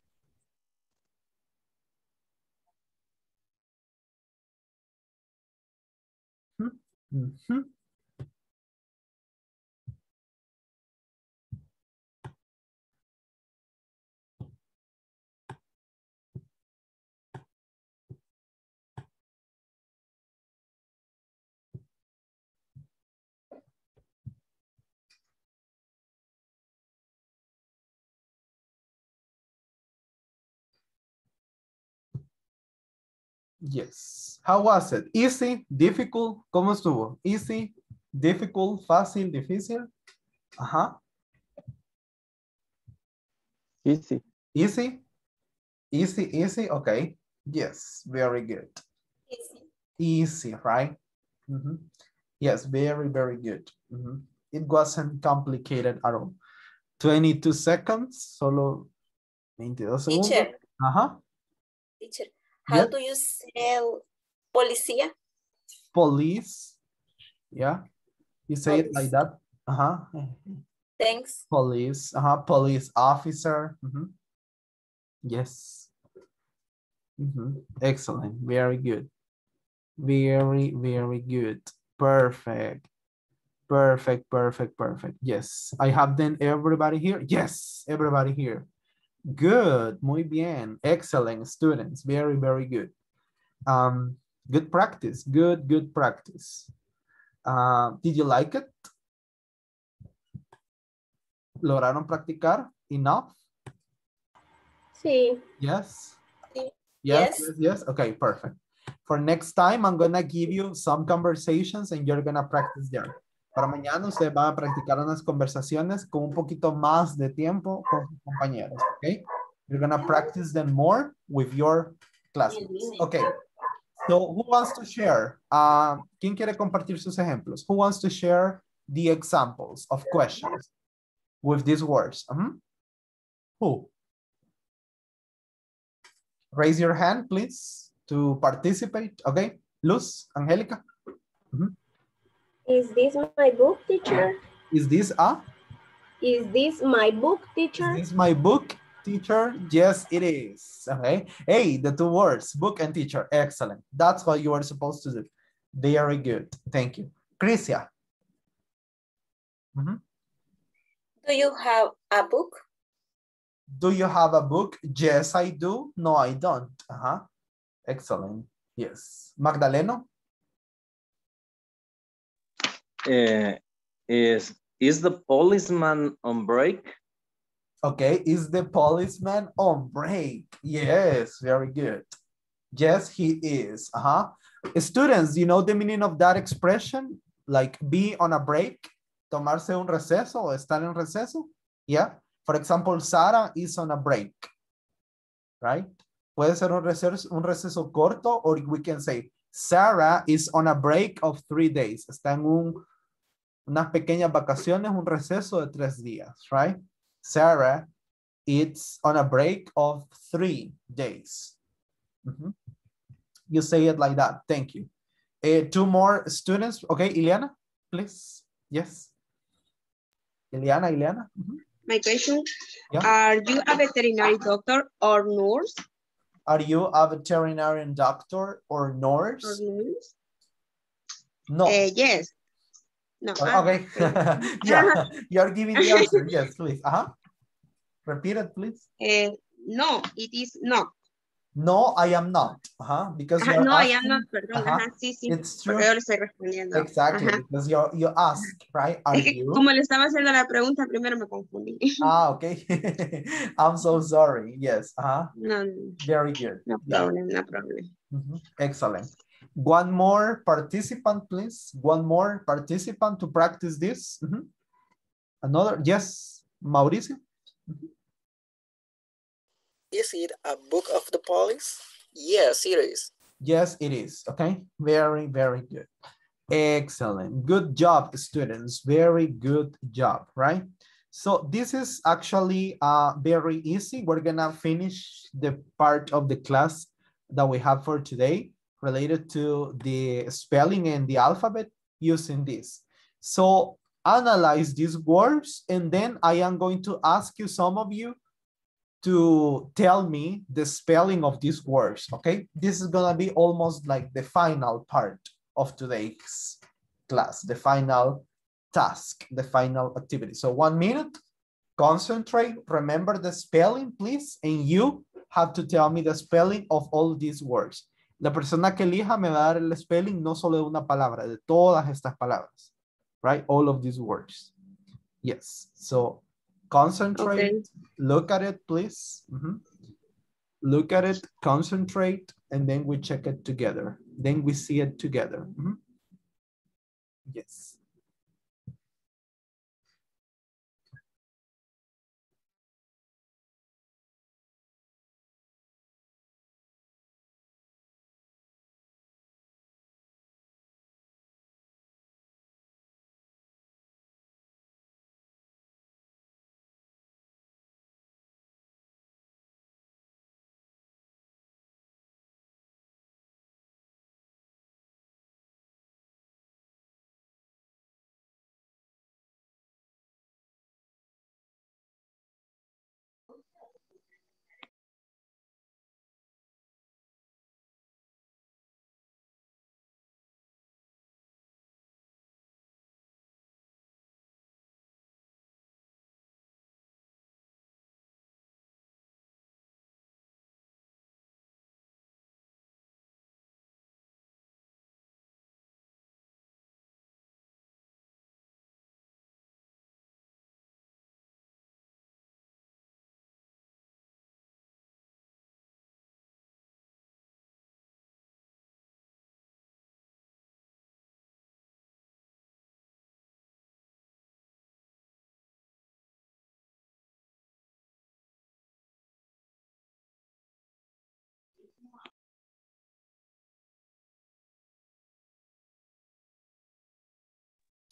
Mm-hmm. Yes. How was it? Easy, difficult, ¿cómo estuvo? Easy, difficult, fácil, difícil. Ajá. Easy. Easy. Easy, easy, okay. Yes, very good. Easy. Easy, right? Mm-hmm. Yes, very, very good. Mm-hmm. It wasn't complicated at all. 22 seconds, solo 22 segundos. Teacher. Ajá. Teacher. How do you spell policia? Police. Yeah. You say police. It like that. Uh-huh. Thanks. Police. Uh-huh. Police officer. Mm-hmm. Yes. Mm-hmm. Excellent. Very good. Very, very good. Perfect. Perfect, perfect, perfect. Yes. I have then everybody here. Yes. Everybody here. Good, muy bien, excellent students, very, very good. Good practice, good, good practice. Did you like it? ¿Lograron practicar enough? Sí. Yes? Sí. Yes? Yes? Yes, yes, okay, perfect. For next time, I'm gonna give you some conversations and you're gonna practice there. Para mañana ustedes van a practicar unas conversaciones con un poquito más de tiempo con sus compañeros, okay? You're gonna practice them more with your classmates, okay? So who wants to share? ¿Quién quiere compartir sus ejemplos? Who wants to share the examples of questions with these words? Uh-huh. Who? Raise your hand, please, to participate, okay? Luz, Angélica. Uh-huh. Is this my book, teacher? Is this a? Is this my book, teacher? Is this my book, teacher? Yes, it is. Okay. Hey, the two words, book and teacher. Excellent. That's what you are supposed to do. Very good. Thank you. Crisia. Mm-hmm. Do you have a book? Do you have a book? Yes, I do. No, I don't. Uh-huh. Excellent. Yes. Magdaleno. Is the policeman on break? Okay, is the policeman on break? Yes, very good. Yes, he is. Uh-huh. Students, you know the meaning of that expression? Like be on a break, tomarse un receso, o estar en receso? Yeah. For example, Sara is on a break, right? Puede ser un receso corto, or we can say, Sara is on a break of 3 days. Está en unas pequeñas vacaciones, un receso de 3 días, right? Sarah, it's on a break of 3 days. Mm-hmm. You say it like that. Thank you. Two more students. Okay, Ileana, please. Yes. Ileana. Mm-hmm. My question, yeah. Are you a veterinary doctor or nurse? Are you a veterinarian doctor or nurse? No. Yes. No. Okay. Yeah. You're giving the answer. Yes, please. Uh-huh. Repeat it, please. No, it is not. No, I am not. Uh-huh. Because you're no, asking, I am not. Perdón. Uh-huh. Ajá, sí, sí. It's true. Yo le estoy respondiendo. Exactly. Ajá. Because you ask, right? Are you? Como le estaba haciendo la pregunta, primero me confundí. Ah, okay. I'm so sorry. Yes. Uh-huh. No, no. Very good. No problem. Yeah. No problem. Mm-hmm. Excellent. One more participant, please. One more participant to practice this. Mm-hmm. Another. Yes, Mauricio. Mm-hmm. Is it a book of the police? Yes, it is. Yes, it is. Okay. Very, very good. Excellent. Good job, students. Very good job, right? So this is actually very easy. We're going to finish the part of the class that we have for today related to the spelling and the alphabet using this. So analyze these words, and then I am going to ask you, some of you, to tell me the spelling of these words, okay? This is gonna be almost like the final part of today's class, the final task, the final activity. So 1 minute, concentrate, remember the spelling, please, and you have to tell me the spelling of all these words. La persona que elija me va a dar el spelling no solo de una palabra, de todas estas palabras, right? All of these words. Yes, so concentrate, okay. Look at it, please. Mm-hmm. Look at it, concentrate, and then we check it together. Then we see it together. Mm-hmm. Yes.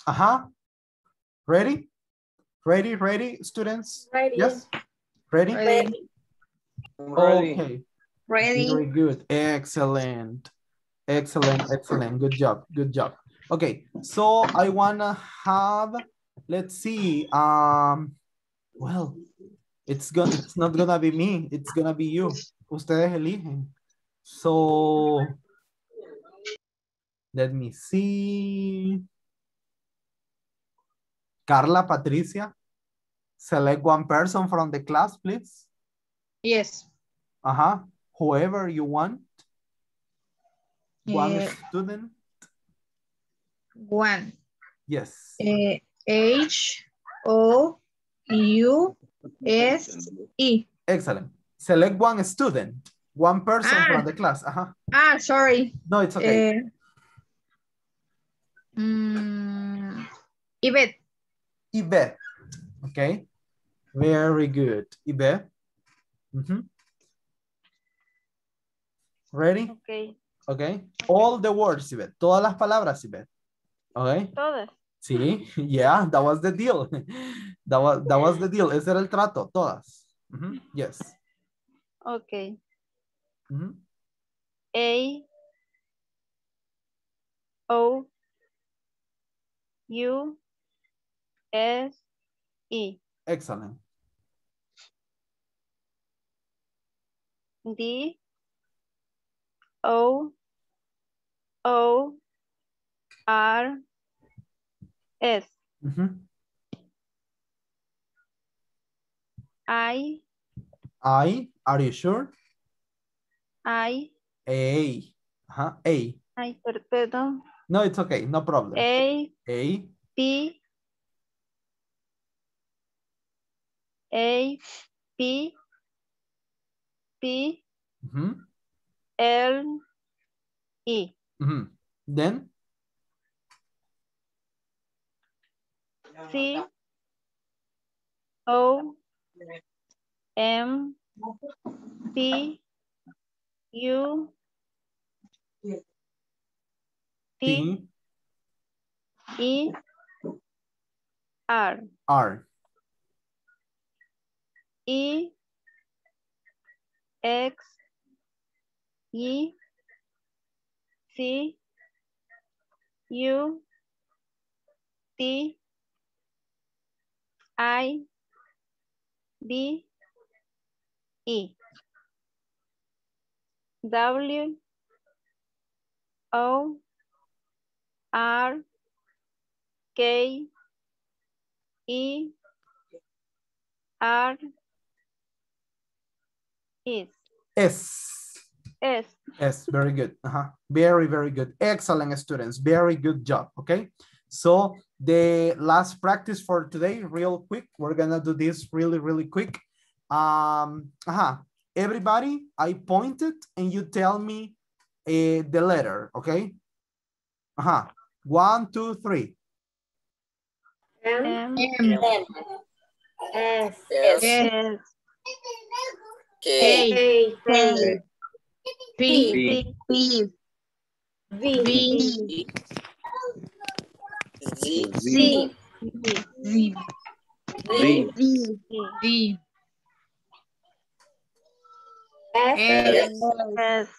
Uh-huh. Ready? Ready, ready, students? Ready. Yes? Ready? Ready. Okay. Ready. Very good. Excellent. Excellent, excellent. Good job, good job. Okay, so I wanna have, let's see, well, it's not gonna be me, it's gonna be you. Ustedes eligen. So, let me see. Carla, Patricia, select one person from the class, please. Yes. Uh-huh. Whoever you want. One student. One. Yes. H-O-U-S-E. Excellent. Select one student. One person from the class. Uh-huh. Ah, sorry. No, it's okay. Yvette. Yvette, okay, very good. Yvette, mm-hmm. Ready? Okay. Okay, all the words, Yvette, todas las palabras, Yvette, okay? Todas. Sí, yeah, that was the deal. That was the deal, ese era el trato, todas. Mm-hmm. Yes. Okay. Mm-hmm. A-O-U-S-E. Excellent. D O O R S. Mm-hmm. I. Are you sure? I. A. Huh? A. I. Perdón. No, it's okay. No problem. A. P. A, P, P, mm-hmm. L, E. Mm-hmm. Then? C, O, M, B, U, T, E, R. R. E, X, E, C, U, T, I, B, E, W, O, R, K, E, R, S. S. S. S, very good. Very, very good. Excellent, students. Very good job, okay? So the last practice for today, real quick. We're gonna do this really, really quick. Everybody, I pointed and you tell me the letter, okay? 1, 2, 3. M. S. S. K. P. P. V. Z. Z. Z. Z. S. S.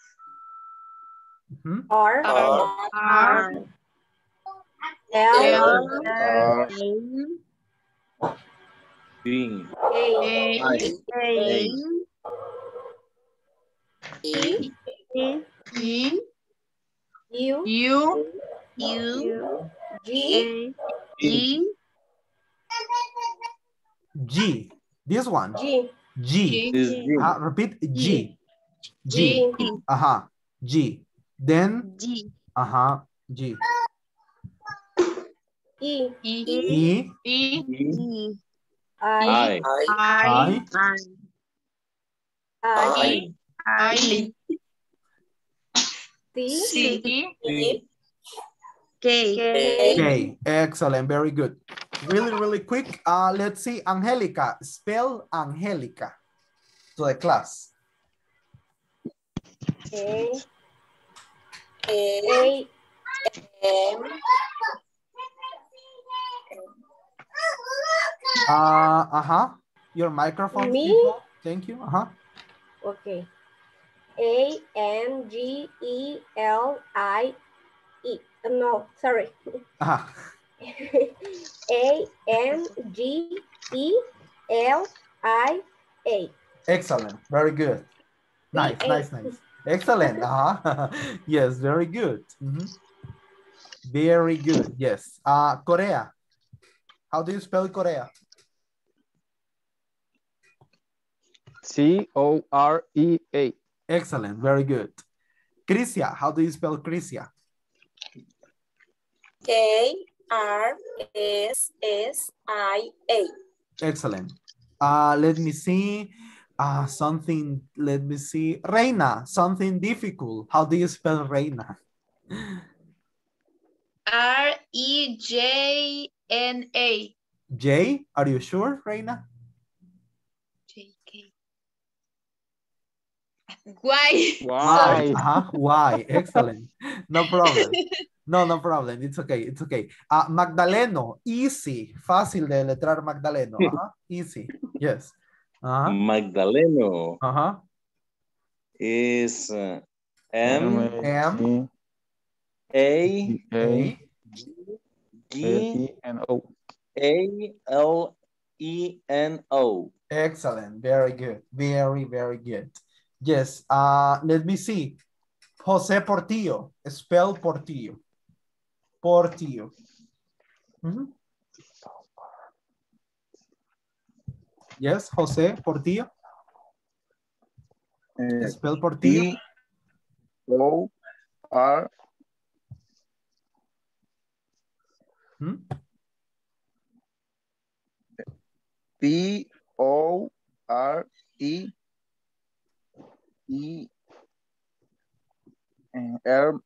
R. R. L. B. A. E. E. U. U. U. G. E. G. This one. G. G. G. Repeat. G. G. G. Then. G. G. E. E. E. I. C. K. Excellent. Very good. Really, really quick. Let's see. Angélica. Spell Angélica to the class. Your microphone. Me? People. Thank you. Okay. A-N-G-E-L-I-E. No, sorry. A-N-G-E-L-I-A. Excellent. Very good. Nice, nice, nice. Excellent. Yes, very good. Very good. Yes. Korea. How do you spell Korea? C-O-R-E-A. Excellent. Very good. Crisia. How do you spell Crisia? K-R-S-S-I-A. Excellent. Let me see. Something, let me see. Reina, something difficult. How do you spell Reina? R-E-J-N-A. J? Are you sure, Reina? J-K. Why? Why? Why? Excellent. No problem. No problem. It's okay. It's okay. Magdaleno. Easy. Fácil de letrar Magdaleno. Easy. Yes. Magdaleno. Is M. A. G. N. O. A. L. E. N. O. Excellent. Very good. Very, very good. Yes. Let me see. Jose Portillo. Spell Portillo. Portillo. Yes, Jose Portillo. Spell Portillo. O R. P O R E E L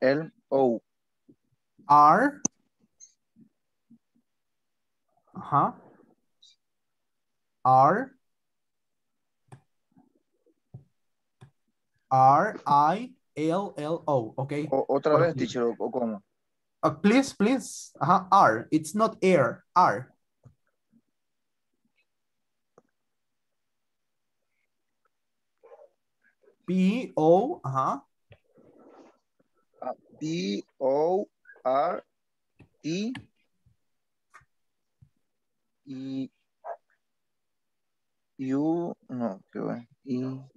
L O. R. R. R-I-L-L-O, okay? Otra vez, teacher, ¿o cómo? Please, please. Ajá, R. It's not air. R. P-O, ajá. P-O-R-E. Y U, no, qué bueno.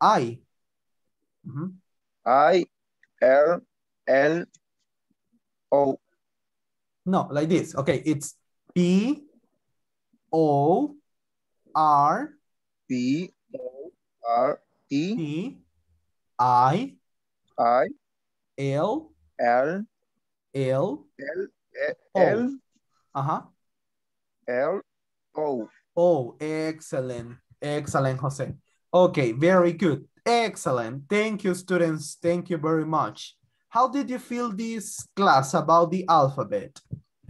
I. Uh-huh. I. R, L, O. No, like this. Okay, it's P, O, R, P, O, R, E, T, I, L, L, L, L, uh-huh, L, O. Oh, excellent. Excellent, Jose. Okay, very good. Excellent. Thank you, students. Thank you very much. How did you feel this class about the alphabet?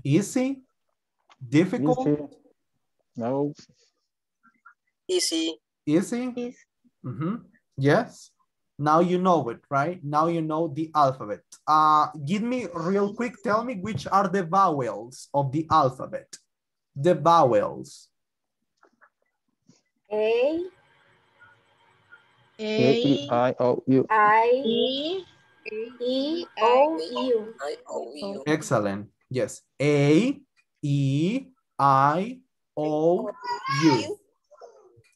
Easy? Difficult? Easy. No. Easy. Easy? Easy. Mm-hmm. Yes. Now you know it, right? Now you know the alphabet. Give me real quick, tell me which are the vowels of the alphabet. The vowels. A. A-I-O-U. I-E-O-U. Excellent. Yes. A-E-I-O-U.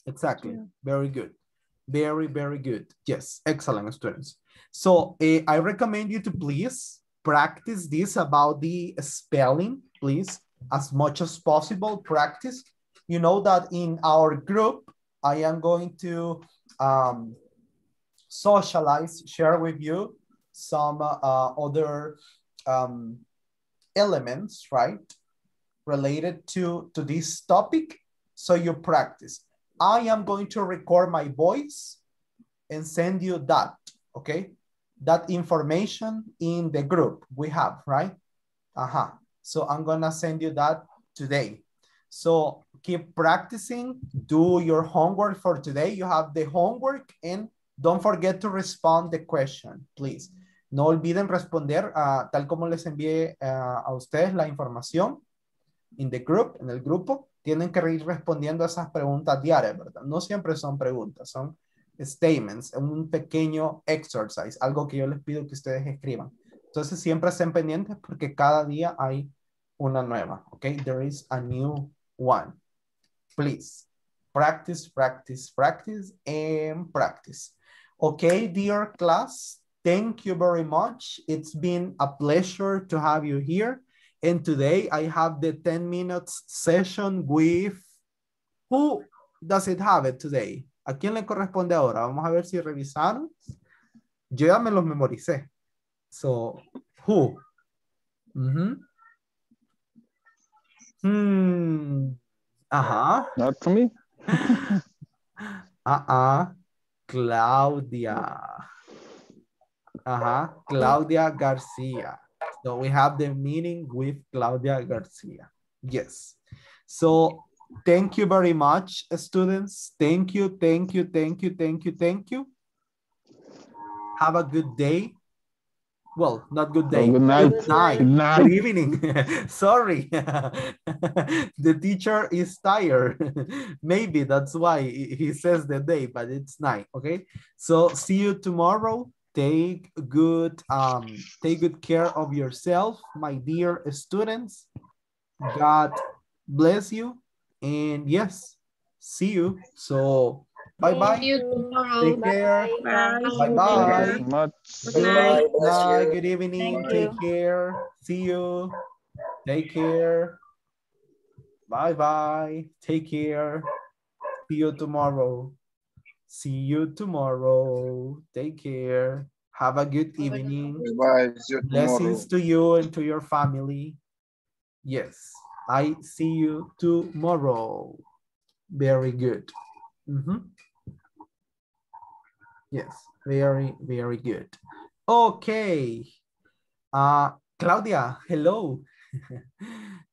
Exactly. Very good. Very, very good. Yes. Excellent, students. So I recommend you to please practice this about the spelling, please, as much as possible. Practice. You know that in our group, I am going to socialize, share with you some other elements, right, related to this topic, so you practice. I am going to record my voice and send you that, okay? That information in the group we have, right? Uh-huh. So I'm gonna send you that today. So keep practicing, do your homework for today. You have the homework and don't forget to respond the question, please. No olviden responder tal como les envié a ustedes la información in the group, en el grupo. Tienen que ir respondiendo a esas preguntas diarias, ¿verdad? No siempre son preguntas, son statements, un pequeño exercise, algo que yo les pido que ustedes escriban. Entonces siempre estén pendientes porque cada día hay una nueva, okay? There is a new one. Please practice, practice, practice, and practice. Okay, dear class, thank you very much. It's been a pleasure to have you here. And today I have the 10 minutes session with, who does it have it today? ¿A quién le corresponde ahora? Vamos a ver si revisaron. Yo ya me los memoricé. So, who? Mm-hmm. Uh-huh. Not for me. Claudia. Uh-huh. Claudia Garcia. So we have the meeting with Claudia Garcia. Yes. So thank you very much, students. Thank you, thank you, thank you, thank you, thank you. Have a good day. Well, not good day. Good night. Good night. Good night. Good evening. Sorry. The teacher is tired. Maybe that's why he says the day, but it's night. Okay. So see you tomorrow. Take good care of yourself, my dear students. God bless you. And yes, see you. So bye bye. See you tomorrow. Take care. Bye bye. Bye bye. Good night. Good evening. Take care. See you. Take care. Bye bye. Take care. See you tomorrow. See you tomorrow. Take care. Have a good evening. Bye. Blessings to you and to your family. Yes. I see you tomorrow. Very good. Mm-hmm. Yes, very, very good. Okay. Claudia, hello.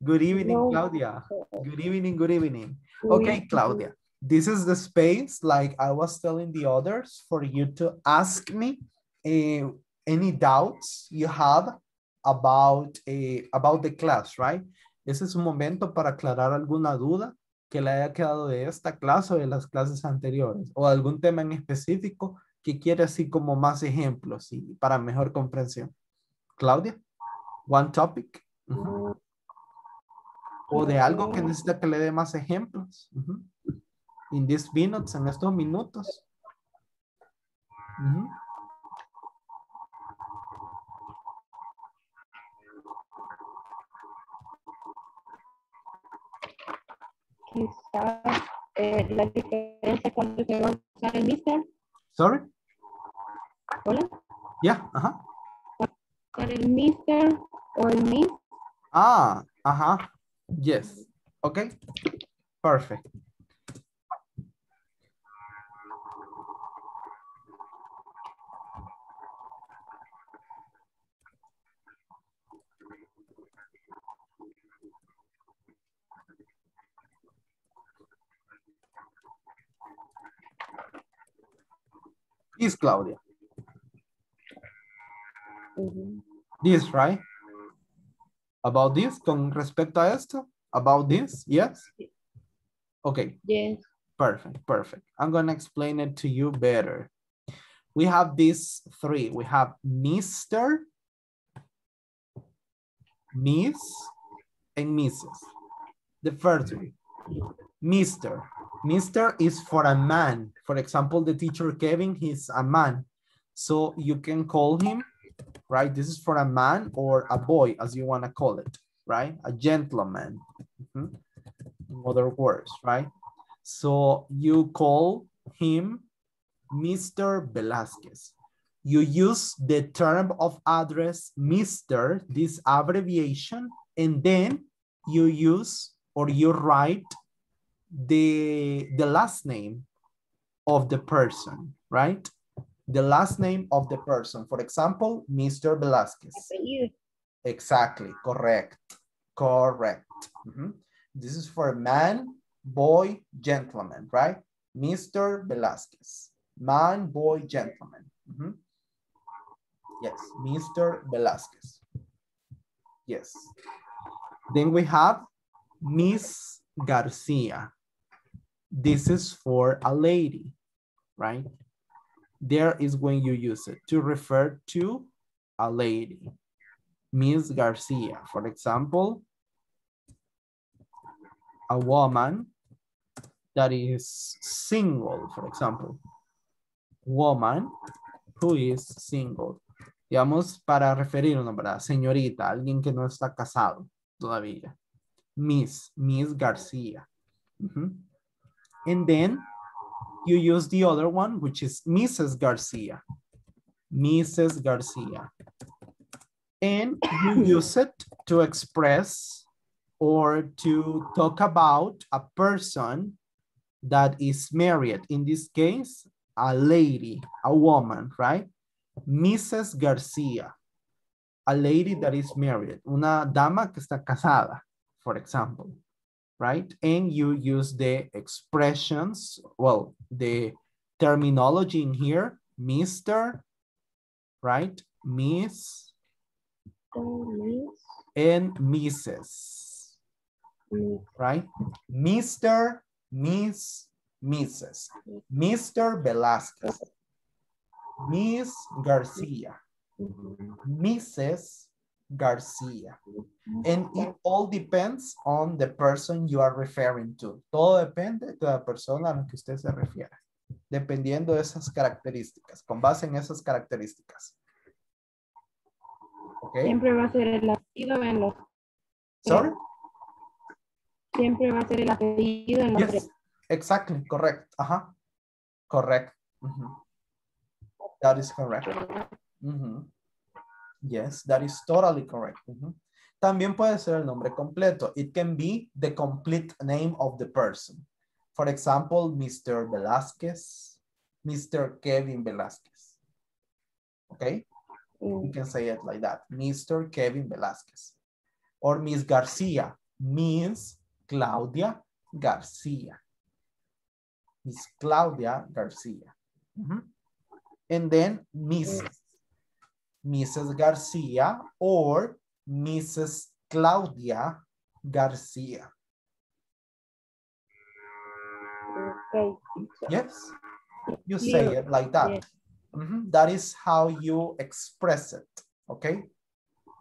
Good evening, Claudia. Good evening, good evening. Okay, Claudia. This is the space, like I was telling the others, for you to ask me any doubts you have about the class, right? Ese es un momento para aclarar alguna duda que le haya quedado de esta clase o de las clases anteriores, o algún tema en específico que quiere así como más ejemplos y para mejor comprensión. Claudia, one topic. Uh-huh. O de algo que necesita que le dé más ejemplos. Uh-huh. In these minutes, en estos minutos. Uh-huh. Quizás la diferencia cuando se va a usar el mister. Sorry. Hola. Yeah, ajá. Con el mister o el miss. Ah, ajá. Yes. Okay. Perfect. Is Claudia. Mm-hmm. This, right? About this, con respecto a esto? About this, yes? Okay. Yes. Perfect, perfect. I'm going to explain it to you better. We have these three. We have Mr., Miss, and Mrs. The first one, Mr. Mister is for a man. For example, the teacher Kevin, he's a man. So you can call him, right? This is for a man or a boy, as you want to call it, right? A gentleman, mm-hmm. In other words, right? So you call him Mr. Velazquez. You use the term of address Mr., this abbreviation, and then you use or you write the last name of the person, right? The last name of the person. For example, Mr. Velazquez. Exactly, correct, correct. Mm-hmm. This is for man, boy, gentleman, right? Mr. Velazquez, man, boy, gentleman. Mm-hmm. Yes, Mr. Velazquez. Yes. Then we have Miss Garcia. This is for a lady, right? There is when you use it to refer to a lady. Miss Garcia, for example, a woman that is single, for example. Woman who is single. Digamos, para referirnos, ¿verdad? Señorita, alguien que no está casado todavía. Miss Garcia. Mm-hmm. And then you use the other one, which is Mrs. Garcia. Mrs. Garcia. And you use it to express or to talk about a person that is married. In this case, a lady, a woman, right? Mrs. Garcia. A lady that is married. Una dama que está casada, for example. Right? And you use the expressions, well, the terminology in here, Mr., right? Miss, and Mrs., right? Mr., Miss, Mrs., Mr. Velazquez, Miss Garcia, Mrs. Garcia. And it all depends on the person you are referring to. Todo depende de la persona a la que usted se refiere. Dependiendo de esas características. Con base en esas características. Okay. Siempre va a ser el apellido en los... Sorry? Siempre va a ser el apellido en los... Yes, exactly, correct. Ajá. Correct. Mm-hmm. That is correct. Mm-hmm. Yes, that is totally correct. Mm-hmm. También puede ser el nombre completo. It can be the complete name of the person. For example, Mr. Velazquez, Mr. Kevin Velazquez. Okay? Mm. You can say it like that. Mr. Kevin Velazquez. Or Miss Garcia, Miss Claudia Garcia. Miss Claudia Garcia. And then Mrs. Garcia or Mrs. Claudia Garcia. Okay. Yes, you say it like that. Yes. That is how you express it, okay?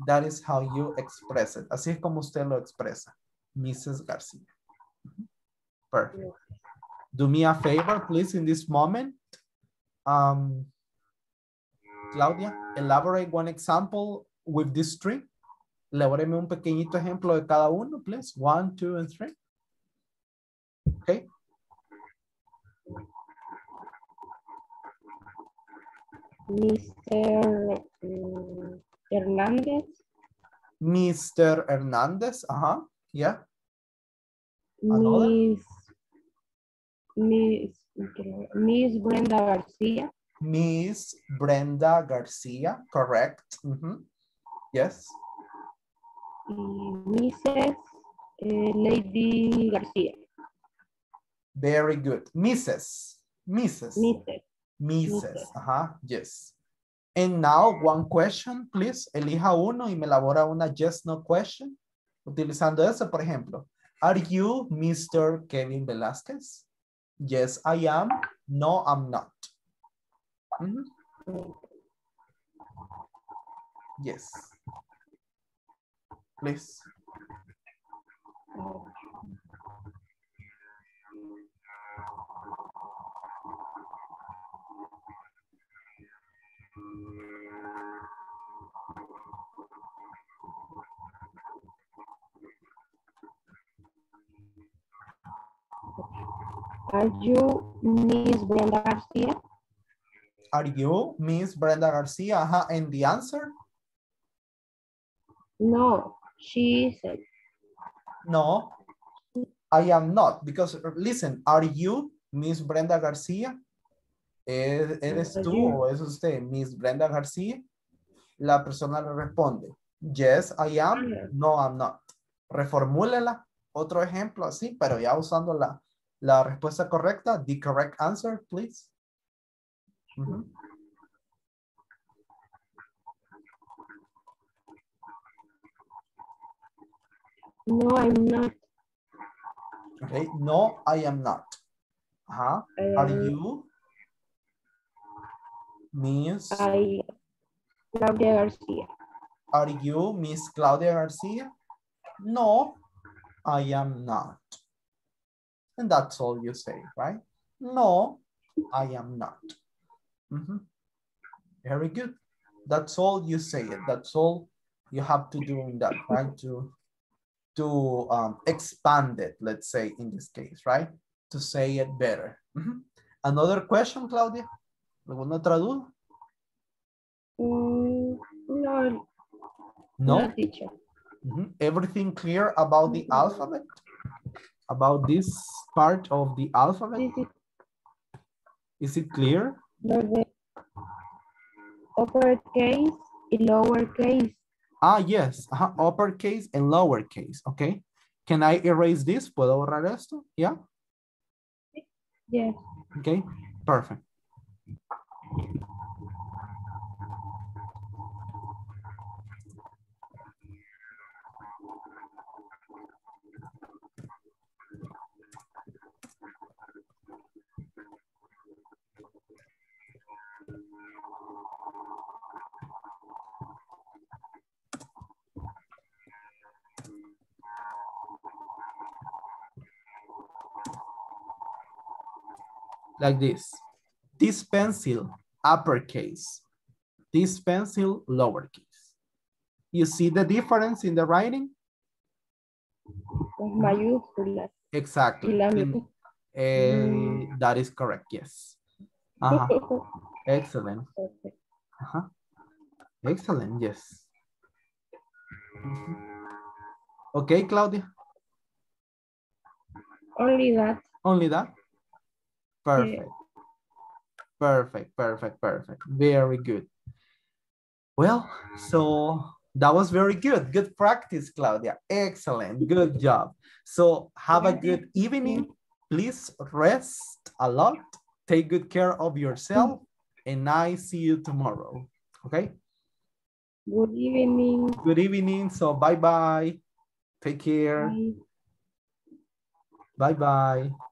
That is how you express it. Así es como usted lo expresa, Mrs. Garcia. Perfect. Do me a favor, please, in this moment. Claudia, elaborate one example with this three. Elabóreme un pequeñito ejemplo de cada uno, please. 1, 2, and 3. Okay. Mr. Hernández. Mr. Hernández, yeah. Miss Brenda García. Miss Brenda García, correct. Yes. Mrs. Lady García. Very good. Mrs. Yes. And now one question, please. Elija uno y me elabora una yes, no question. Utilizando eso, por ejemplo. Are you Mr. Kevin Velazquez? Yes, I am. No, I'm not. Yes. Please. Are you Miss Brenda Garcia? Are you Miss Brenda Garcia? And the answer? No, she isn't. No, I am not. Because listen, are you Miss Brenda Garcia? ¿Eres tú o es usted Miss Brenda García? La persona le responde, yes, I am, no, I'm not. Reformúlela, otro ejemplo así, pero ya usando la respuesta correcta, the correct answer, please. No, I'm not. Okay, no, I am not. Are you Miss Claudia Garcia? Are you Miss Claudia Garcia? No, I am not. And that's all you say, right? No, I am not. Very good. That's all you say. That's all you have to do in that, right? To expand it, let's say, in this case, right? To say it better. Another question, Claudia? ¿Alguna otra duda? No. No, teacher. Everything clear about the alphabet? About this part of the alphabet? Is it clear? The uppercase and lowercase. Yes. Uppercase and lowercase. Okay. Can I erase this? ¿Puedo borrar esto? Yeah? Yes. Okay. Perfect. Like this. This pencil, uppercase. This pencil, lowercase. You see the difference in the writing? Mayúsculas. Exactly. That is correct, yes. Excellent. Excellent, yes. Okay, Claudia? Only that. Only that? Perfect. Perfect. Very good. Well, so that was very good. Good practice, Claudia. Excellent. Good job. So have a good evening. Please rest a lot. Take good care of yourself. And I see you tomorrow. Okay? Good evening. Good evening. So bye-bye. Take care. Bye-bye.